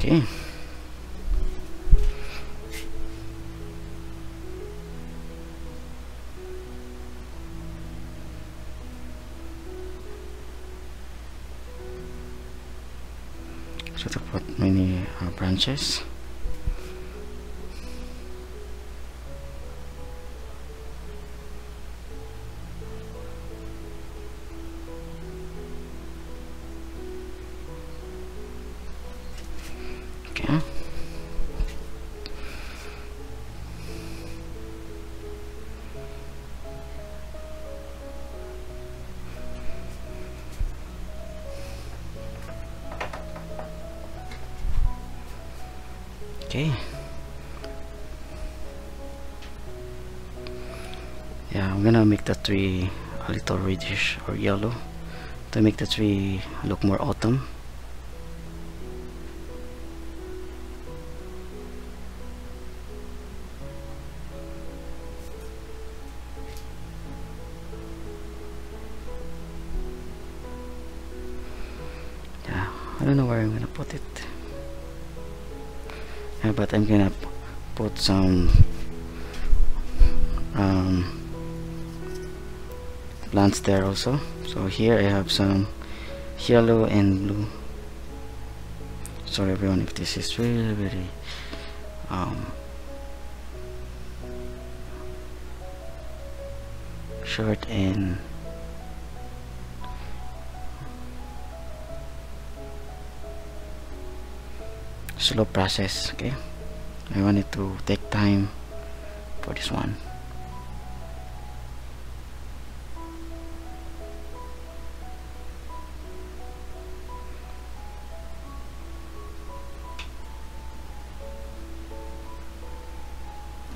Okay. Set up what many branches. Okay. Yeah, I'm gonna make the tree a little reddish or yellow to make the tree look more autumn. Yeah, I don't know where I'm gonna put it. Yeah, but I'm gonna put some plants there also. So here I have some yellow and blue. Sorry everyone if this is really very short and slow process. Okay, I want it to take time for this one.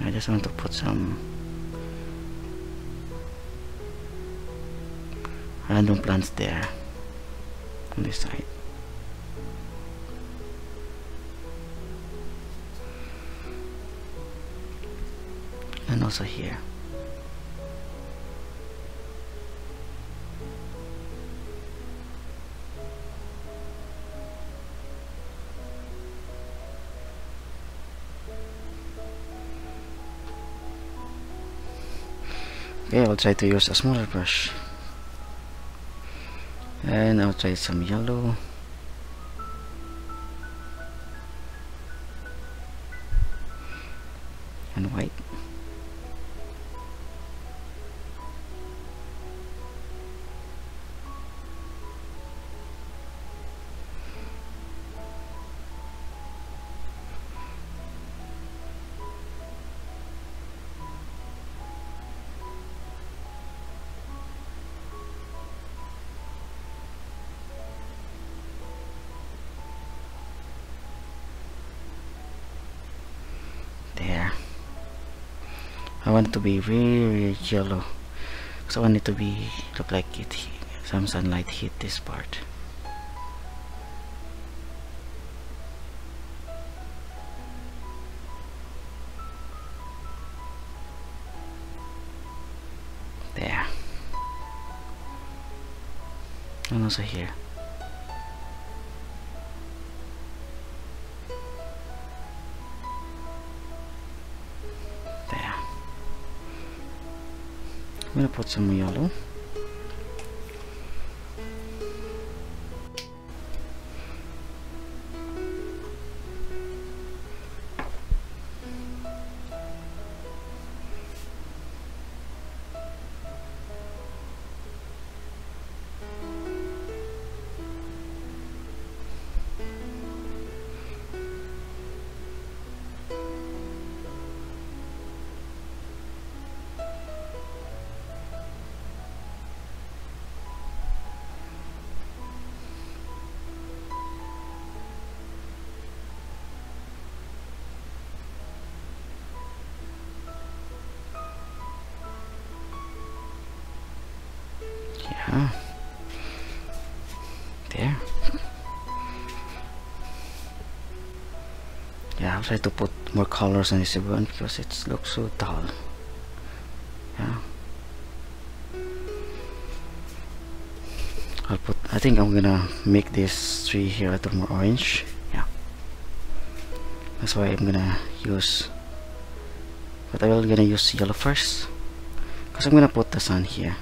I just want to put some random plants there on this side. And also here. Okay, I'll try to use a smaller brush. And I'll try some yellow. And white. I want it to be really yellow, so I want it to be look like it. Some sunlight hit this part. There, and also here. I'm gonna put some yellow. Yeah. There. Yeah, I'll try to put more colors on this one because it looks so dull. Yeah. I think I'm gonna make this tree here a little more orange. Yeah. That's why I'm gonna use, but I'm gonna use yellow first because I'm gonna put the sun here.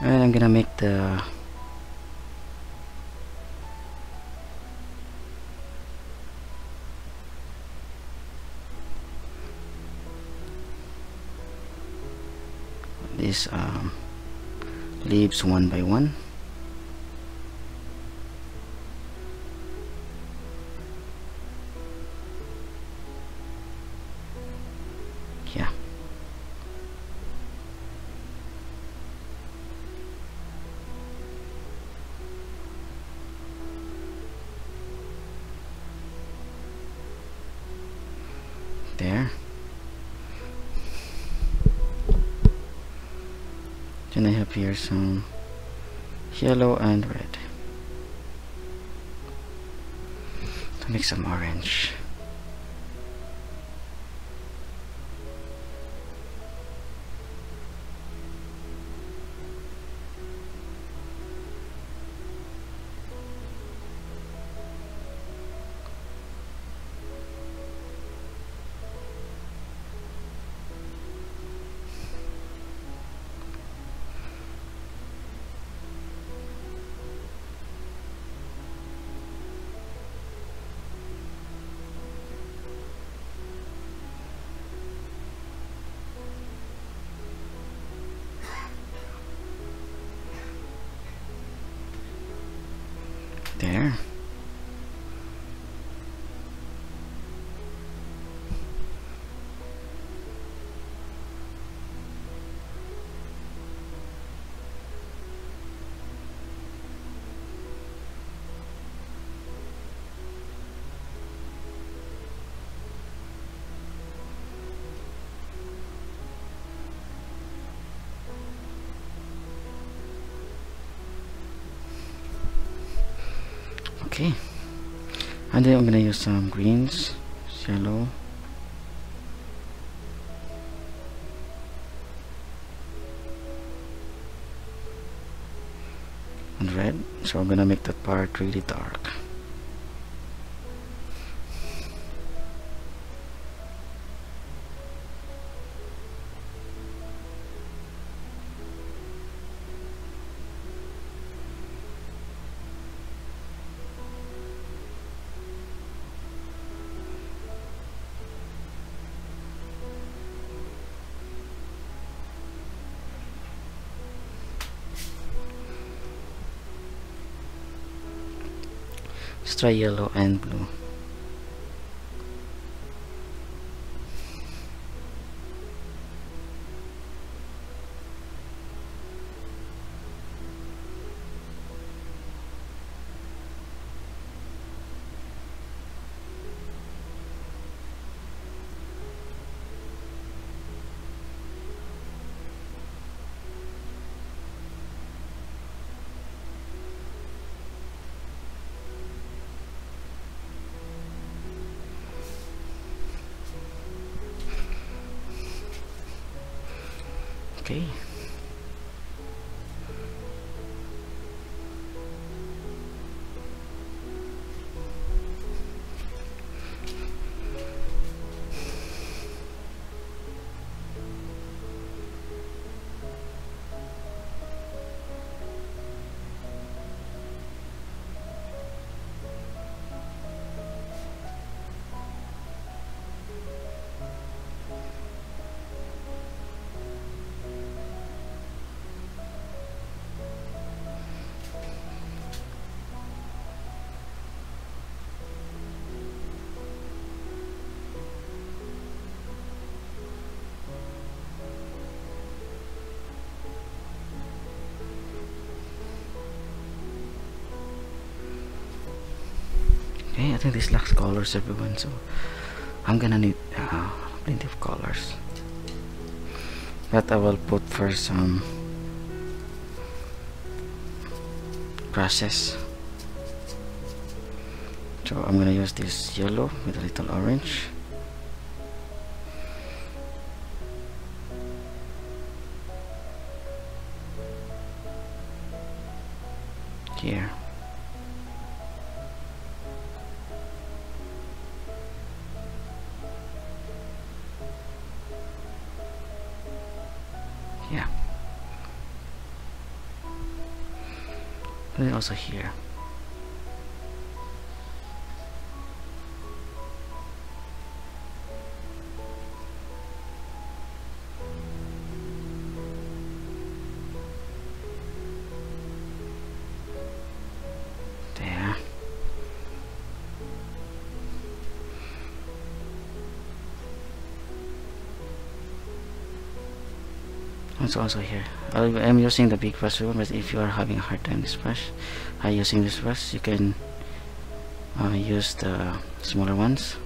And I'm gonna make the these leaves one by one. Then I have here some yellow and red to make some orange. There. Okay, and then I'm gonna use some greens, yellow. And red, so I'm gonna make that part really dark. Let's try yellow and blue. Okay. I think this lacks colors, everyone, so I'm gonna need plenty of colors. But I will put first some grasses. So I'm gonna use this yellow with a little orange. Something also here. It's also here. I'm using the big brush tool, but if you are having a hard time this brush, using this brush, you can use the smaller ones.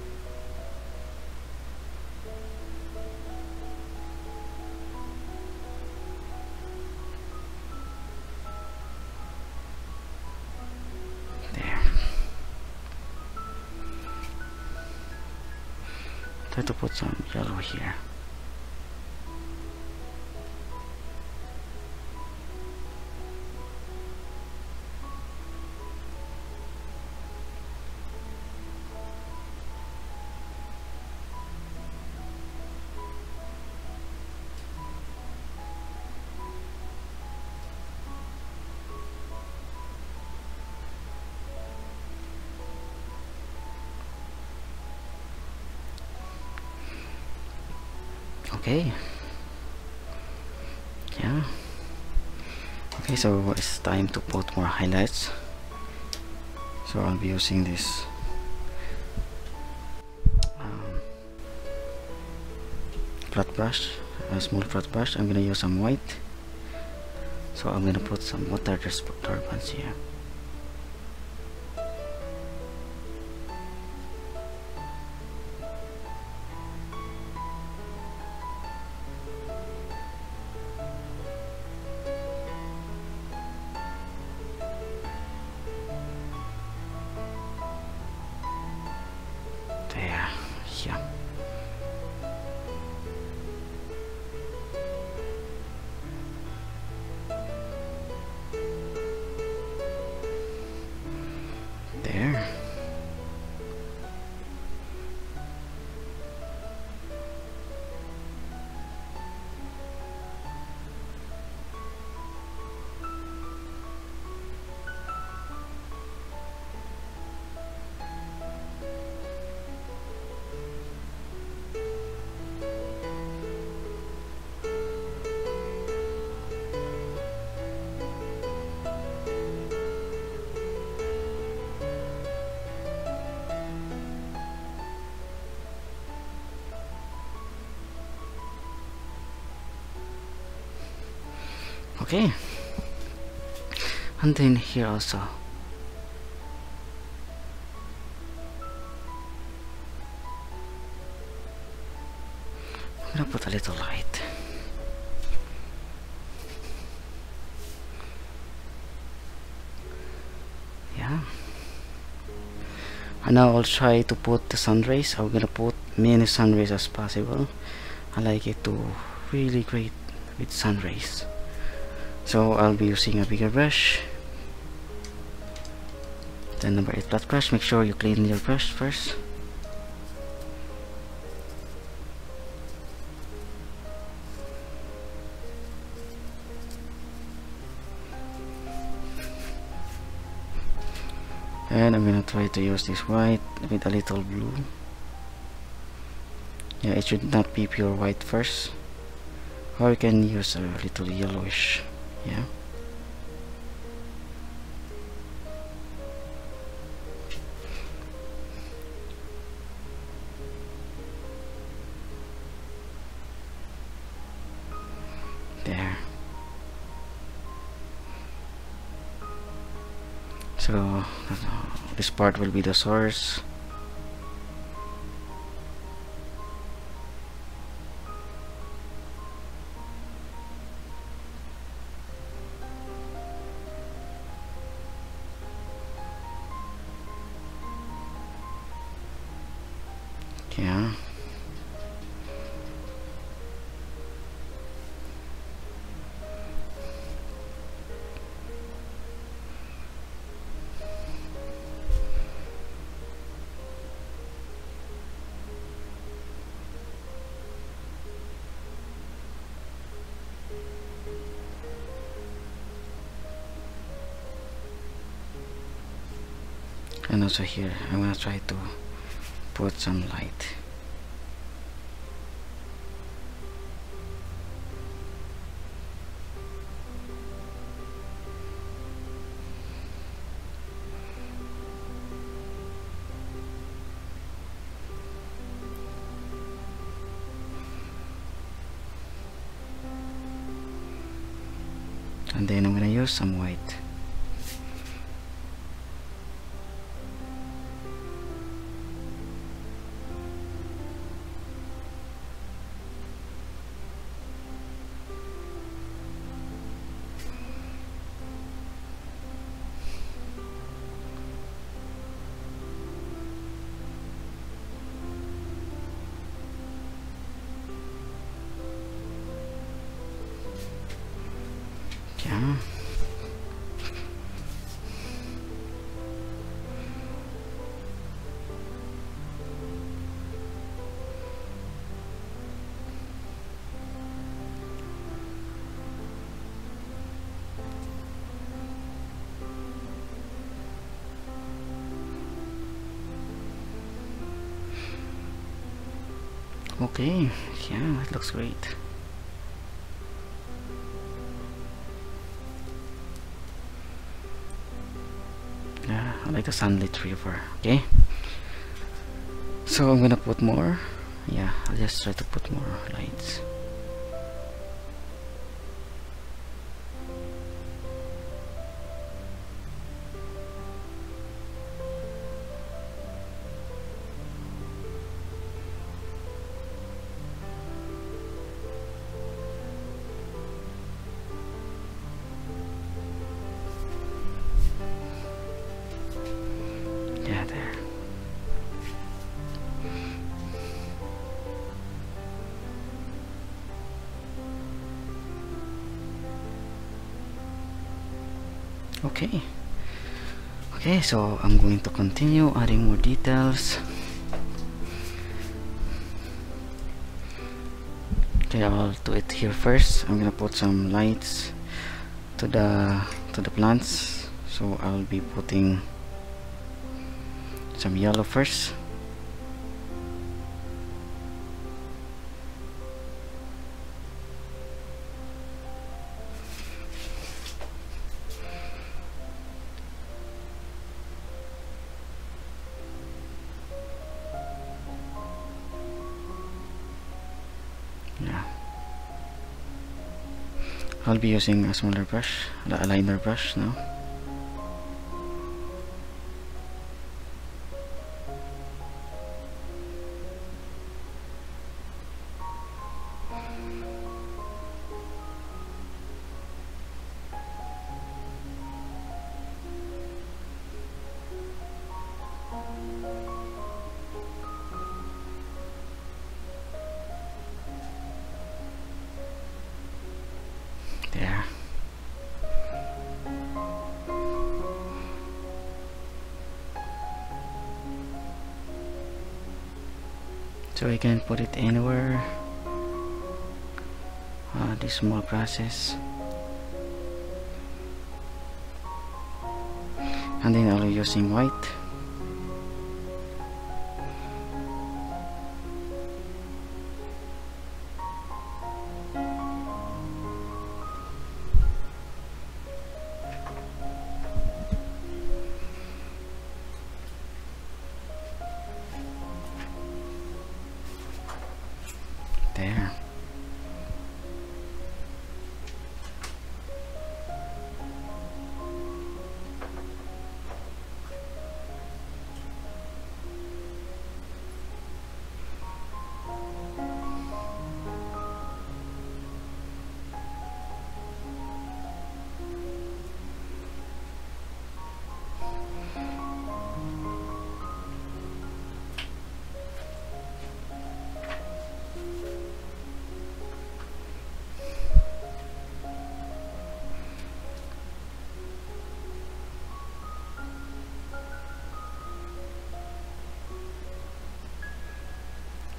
There. Try to put some yellow here. Okay. Yeah. Okay, so it's time to put more highlights. So I'll be using this flat brush, a small flat brush. I'm gonna use some white. So I'm gonna put some water turbines here. Okay, and then here also. I'm gonna put a little light. Yeah. And now I'll try to put the sun rays. I'm gonna put many sun rays as possible. I like it to really great with sun rays. So I'll be using a bigger brush, then number 8 flat brush. Make sure you clean your brush first. And I'm gonna try to use this white with a little blue. Yeah, it should not be pure white first, or you can use a little yellowish. Yeah. There. So this part will be the source. Yeah. and also here I'm gonna try to put some light. And then I'm gonna use some white. Okay, yeah, that looks great. Yeah, I like the sunlit river. Okay, so I'm gonna put more. Yeah, I'll just try to put more lights. Okay, so I'm going to continue adding more details. Okay, I'll do it here first. I'm gonna put some lights to the plants, so I'll be putting some yellow first. I'll be using a smaller brush, the aligner brush now. So I can put it anywhere. These small grasses, and then I'll be using white.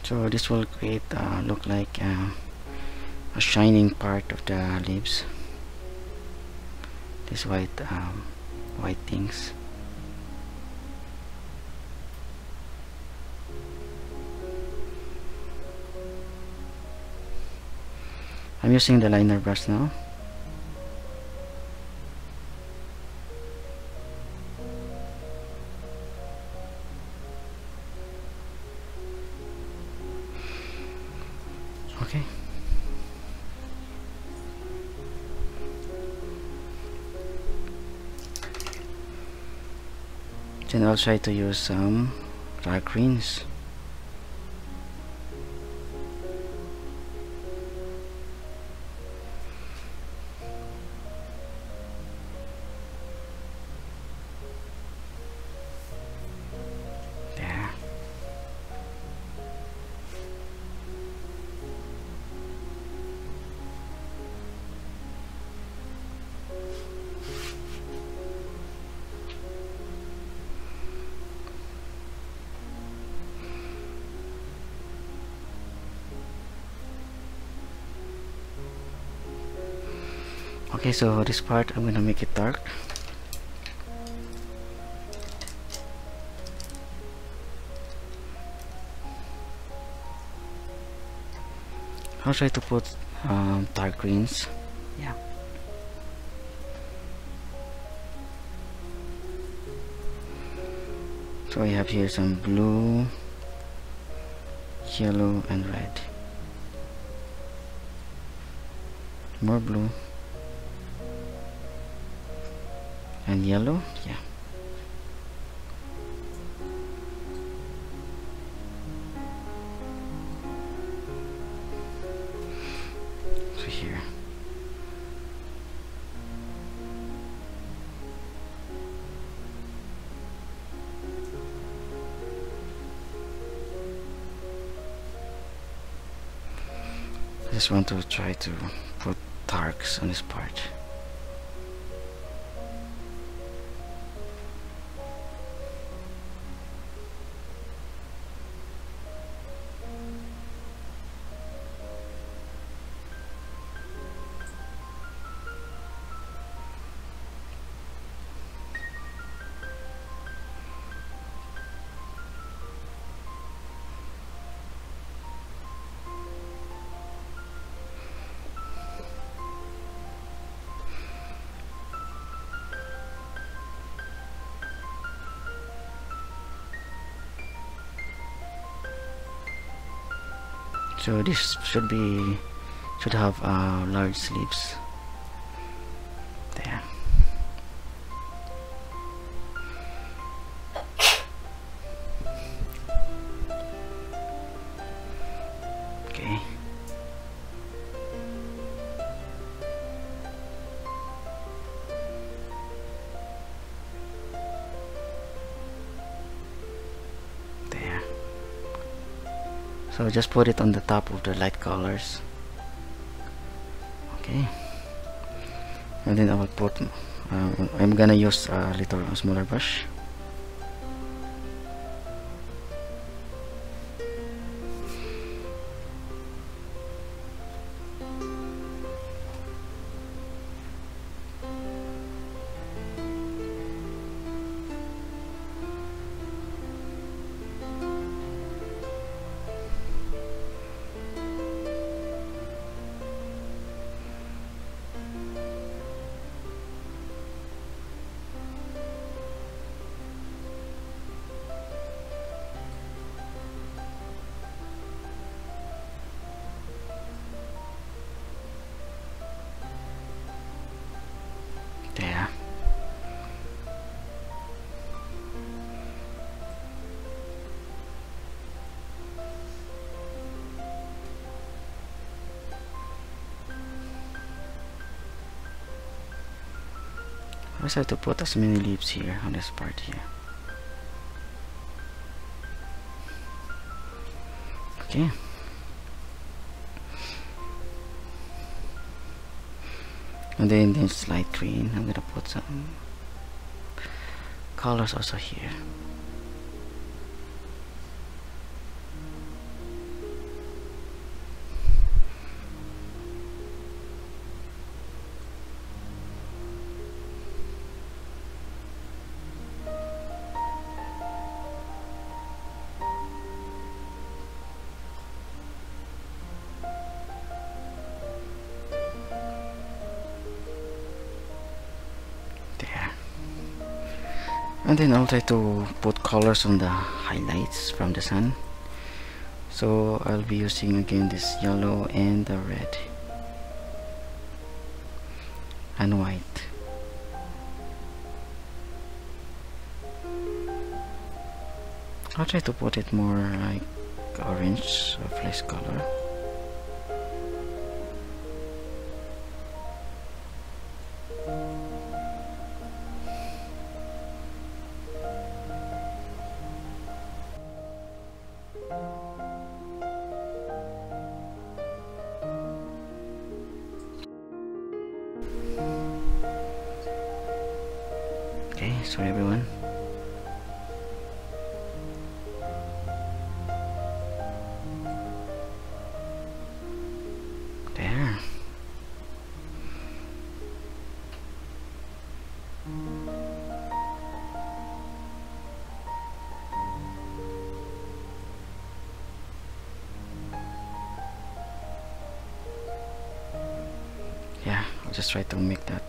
So this will create look like a shining part of the leaves. These white things. I'm using the liner brush now. Okay. Then I'll try to use some dark greens. Okay, so this part I'm gonna make it dark. I'll try to put dark greens. Yeah. So we have here some blue, yellow, and red. More blue. And yellow, yeah. So here. I just want to try to put darks on this part. So this should have large sleeves. There. Okay. So just put it on the top of the light colors. Okay, and then I will put. I'm gonna use a little smaller brush. I just have to put as many leaves here on this part here. Okay. And then this light green, I'm gonna put some colors also here. and then I'll try to put colors on the highlights from the sun. So I'll be using again this yellow and the red and white. I'll try to put it more like orange or flesh color. Okay, sorry everyone. There. Yeah, I'll just try to make that.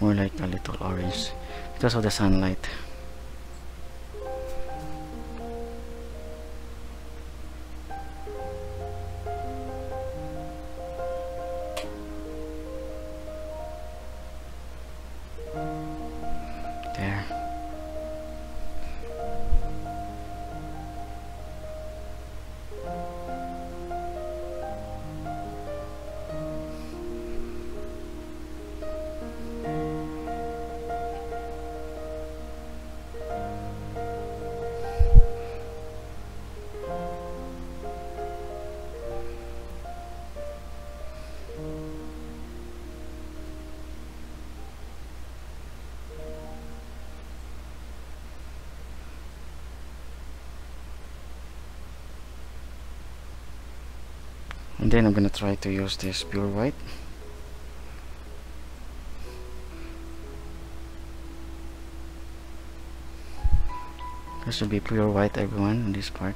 More like a little orange because of the sunlight. There. And then I'm gonna try to use this pure white. This will be pure white, everyone, on this part.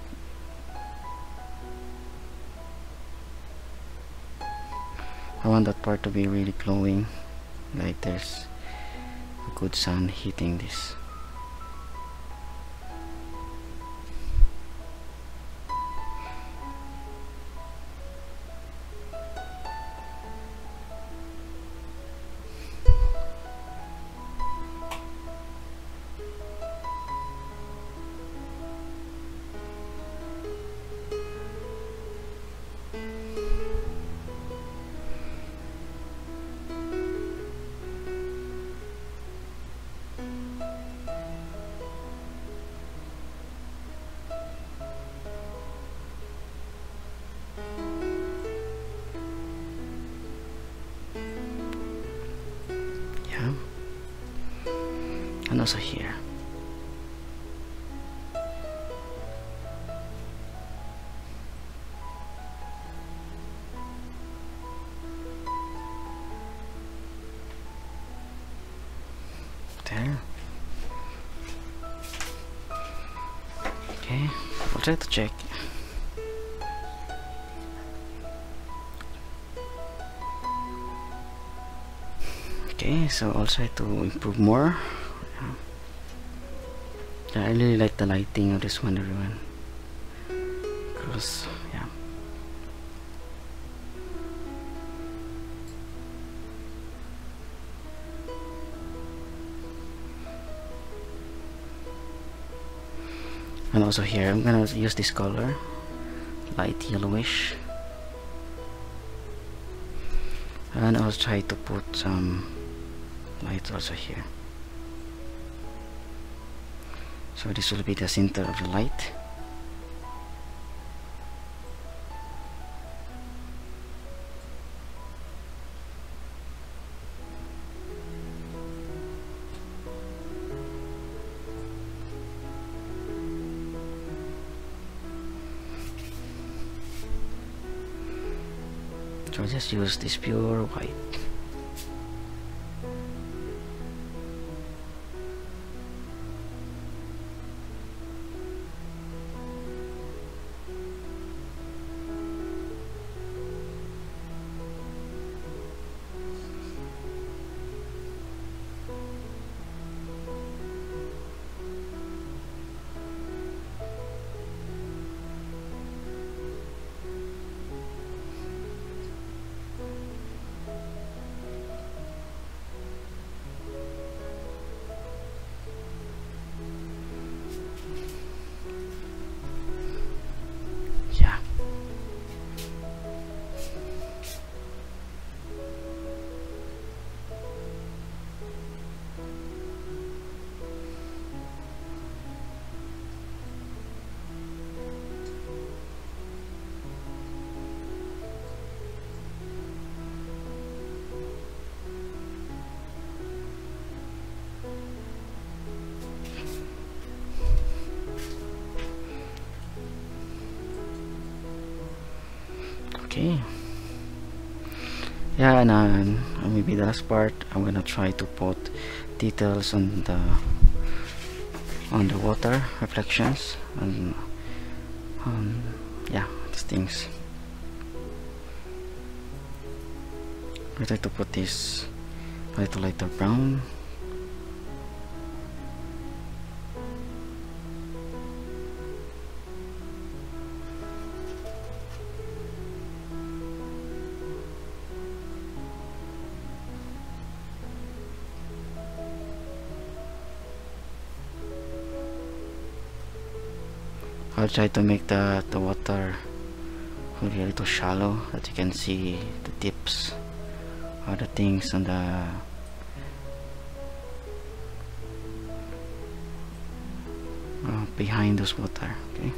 I want that part to be really glowing, like there's a good sun hitting this. And also here. There. Okay, I'll try to check. Okay, so I'll try to improve more. Yeah, I really like the lighting of this one, everyone. Because, yeah. And also here, I'm gonna use this color, light yellowish. And I'll try to put some lights also here. So this will be the center of the light. So just use this pure white. Okay, yeah, and maybe the last part I'm gonna try to put details on the water reflections and yeah, these things. I try to put this a little lighter brown. I'll try to make the water really a little shallow, that you can see the tips or the things on the behind those water. Okay,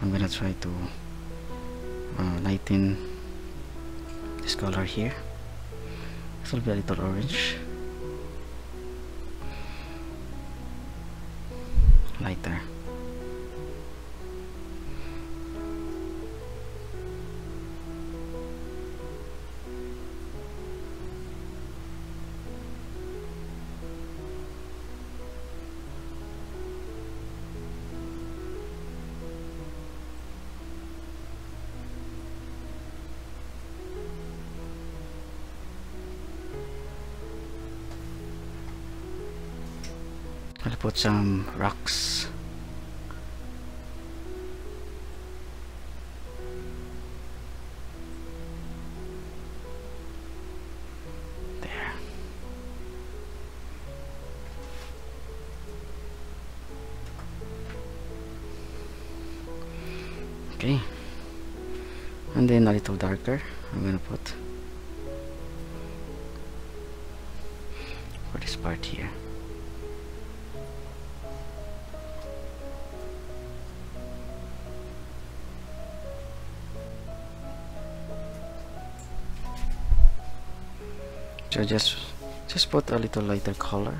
I'm gonna try to lighten this color here. This will be a little orange, lighter. I'll put some rocks. There. Okay. And then a little darker, I'm gonna put for this part here. So just put a little lighter color.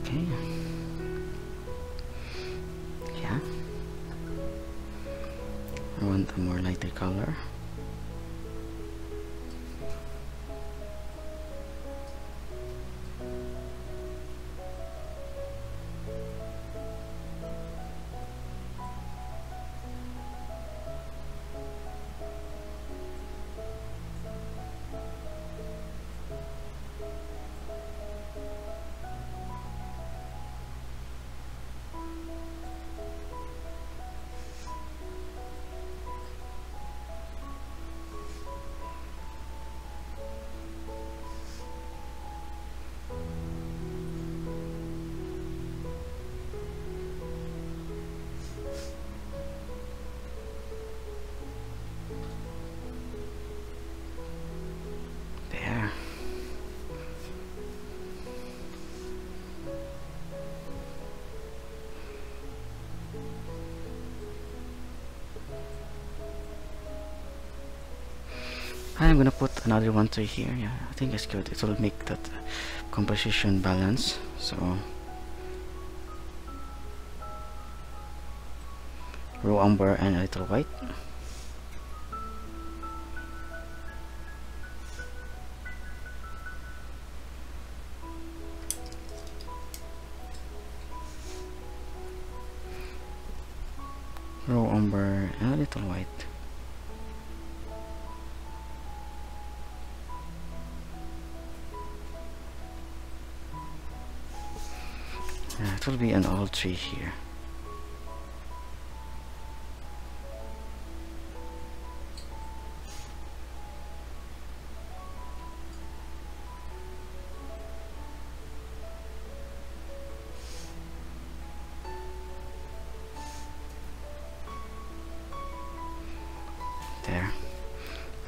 Okay. Yeah. I want a more lighter color. I'm gonna put another one through here. Yeah, I think it's good. It will make that composition balance. So raw umber and a little white. Raw umber and a little white. It will be an old tree here.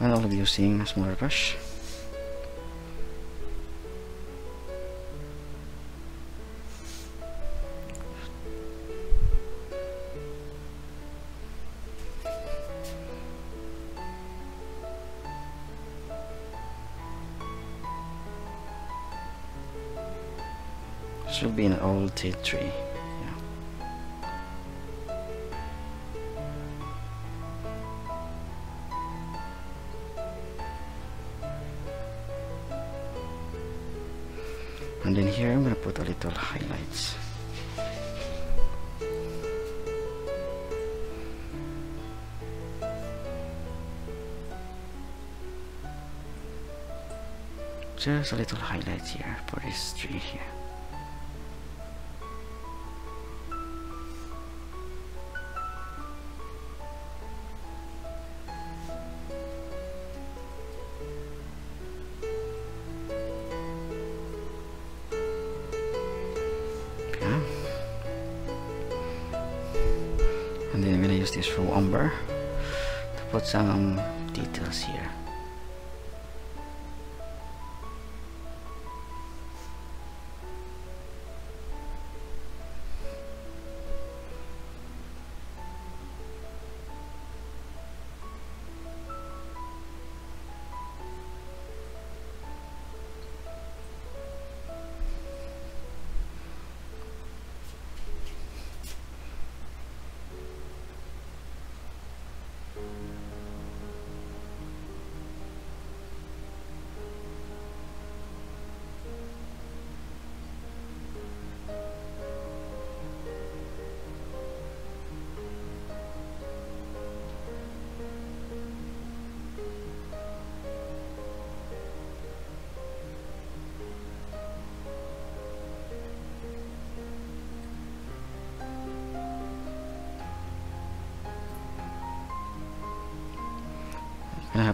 and I'll be using a smaller brush. This will be an old tea tree. And then here I'm going to put a little highlights. Just a little highlight here for this tree here. And then I'm gonna use this Raw Umber to put some details here.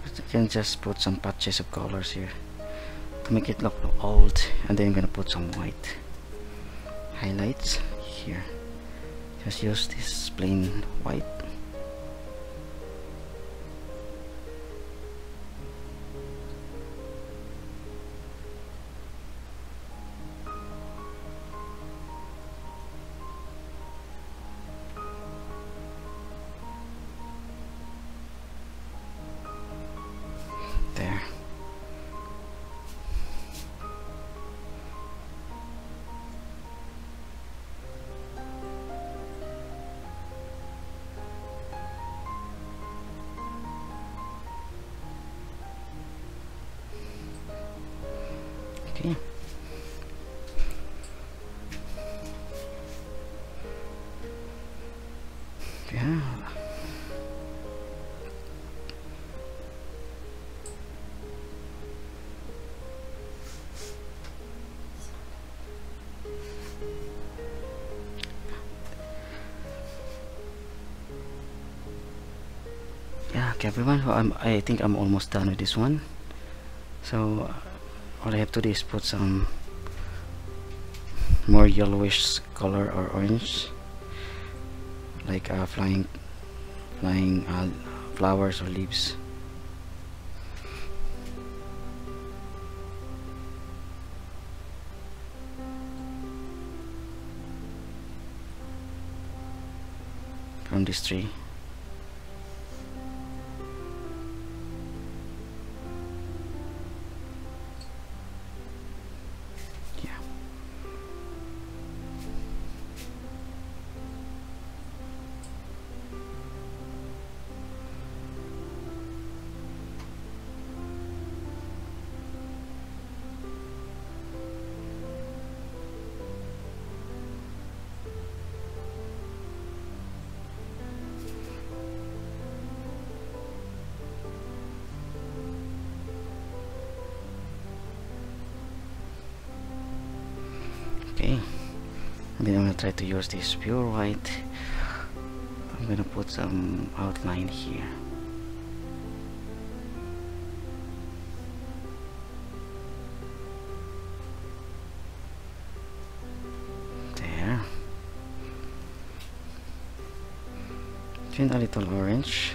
I can just put some patches of colors here to make it look old, and then I'm gonna put some white highlights here. Just use this plain white. Okay. Yeah. Yeah, okay everyone, I think I'm almost done with this one. So all I have to do is put some more yellowish color or orange, like flying flowers or leaves. From this tree. And then I'm going to try to use this pure white. I'm going to put some outline here. There. And a little orange.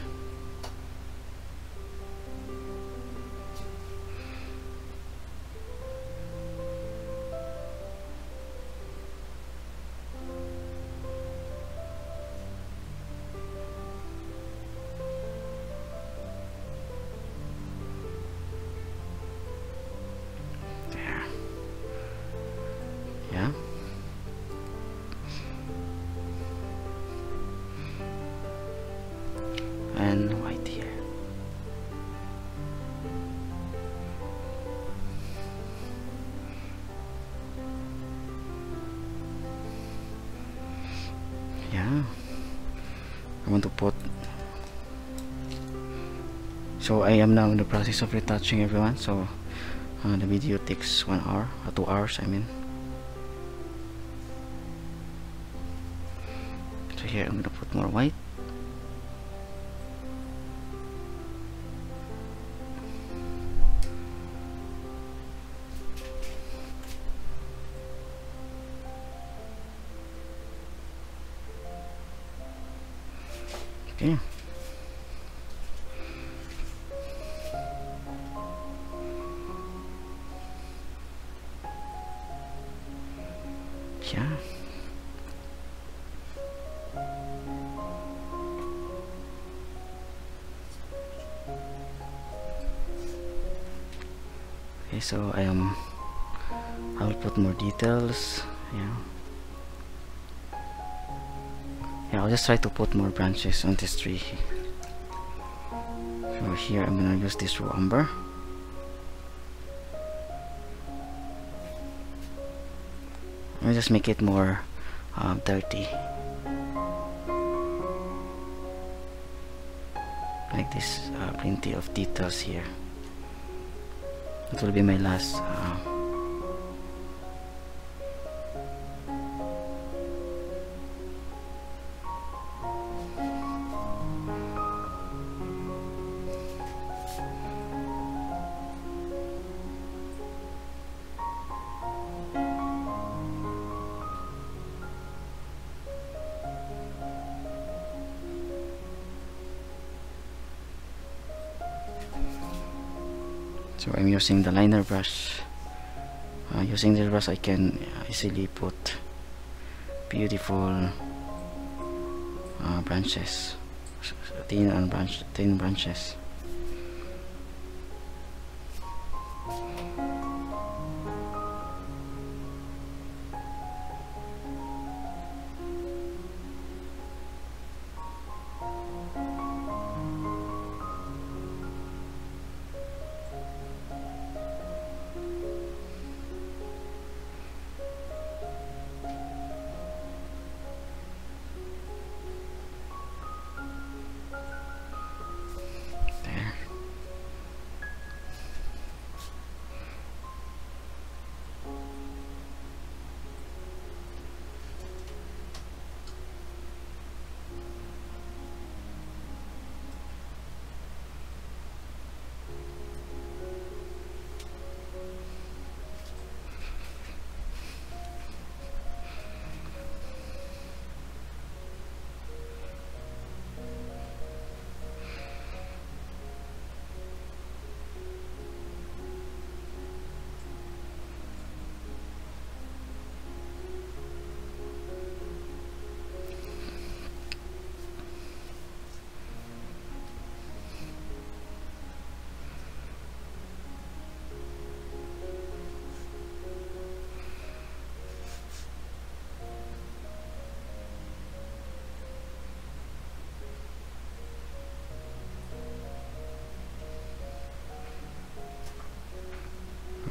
So I am now in the process of retouching, everyone. So the video takes 1 hour or 2 hours, I mean. So here I'm gonna put more white. Okay. Yeah. Okay, so I will put more details. Yeah. I'll just try to put more branches on this tree. So here I'm gonna use this raw umber. Let me just make it more dirty, like this. Plenty of details here. It will be my last so I'm using the liner brush. Using this brush I can easily put beautiful branches, thin branches.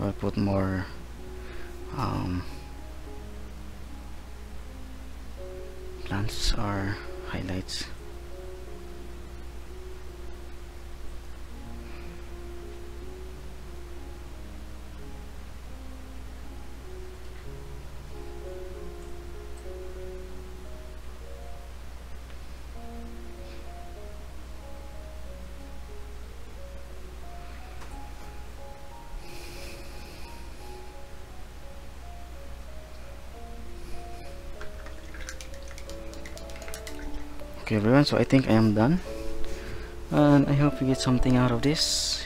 I'll put more plants or highlights. Okay, everyone, so I think I am done, and I hope you get something out of this.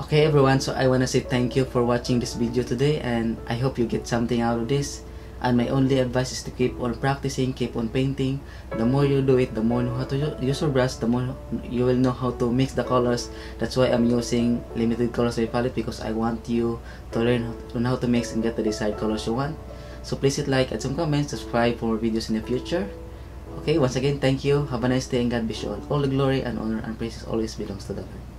Okay, everyone, so I want to say thank you for watching this video today, and I hope you get something out of this. And my only advice is to keep on practicing, keep on painting. The more you do it, the more you know how to use your brush, the more you will know how to mix the colors. That's why I'm using limited colors in my palette, because I want you to learn how to mix and get the desired colors you want. So please hit like, add some comments, subscribe for more videos in the future. Okay, once again, thank you. Have a nice day, and God bless you all. All the glory and honor and praises always belongs to the Lord.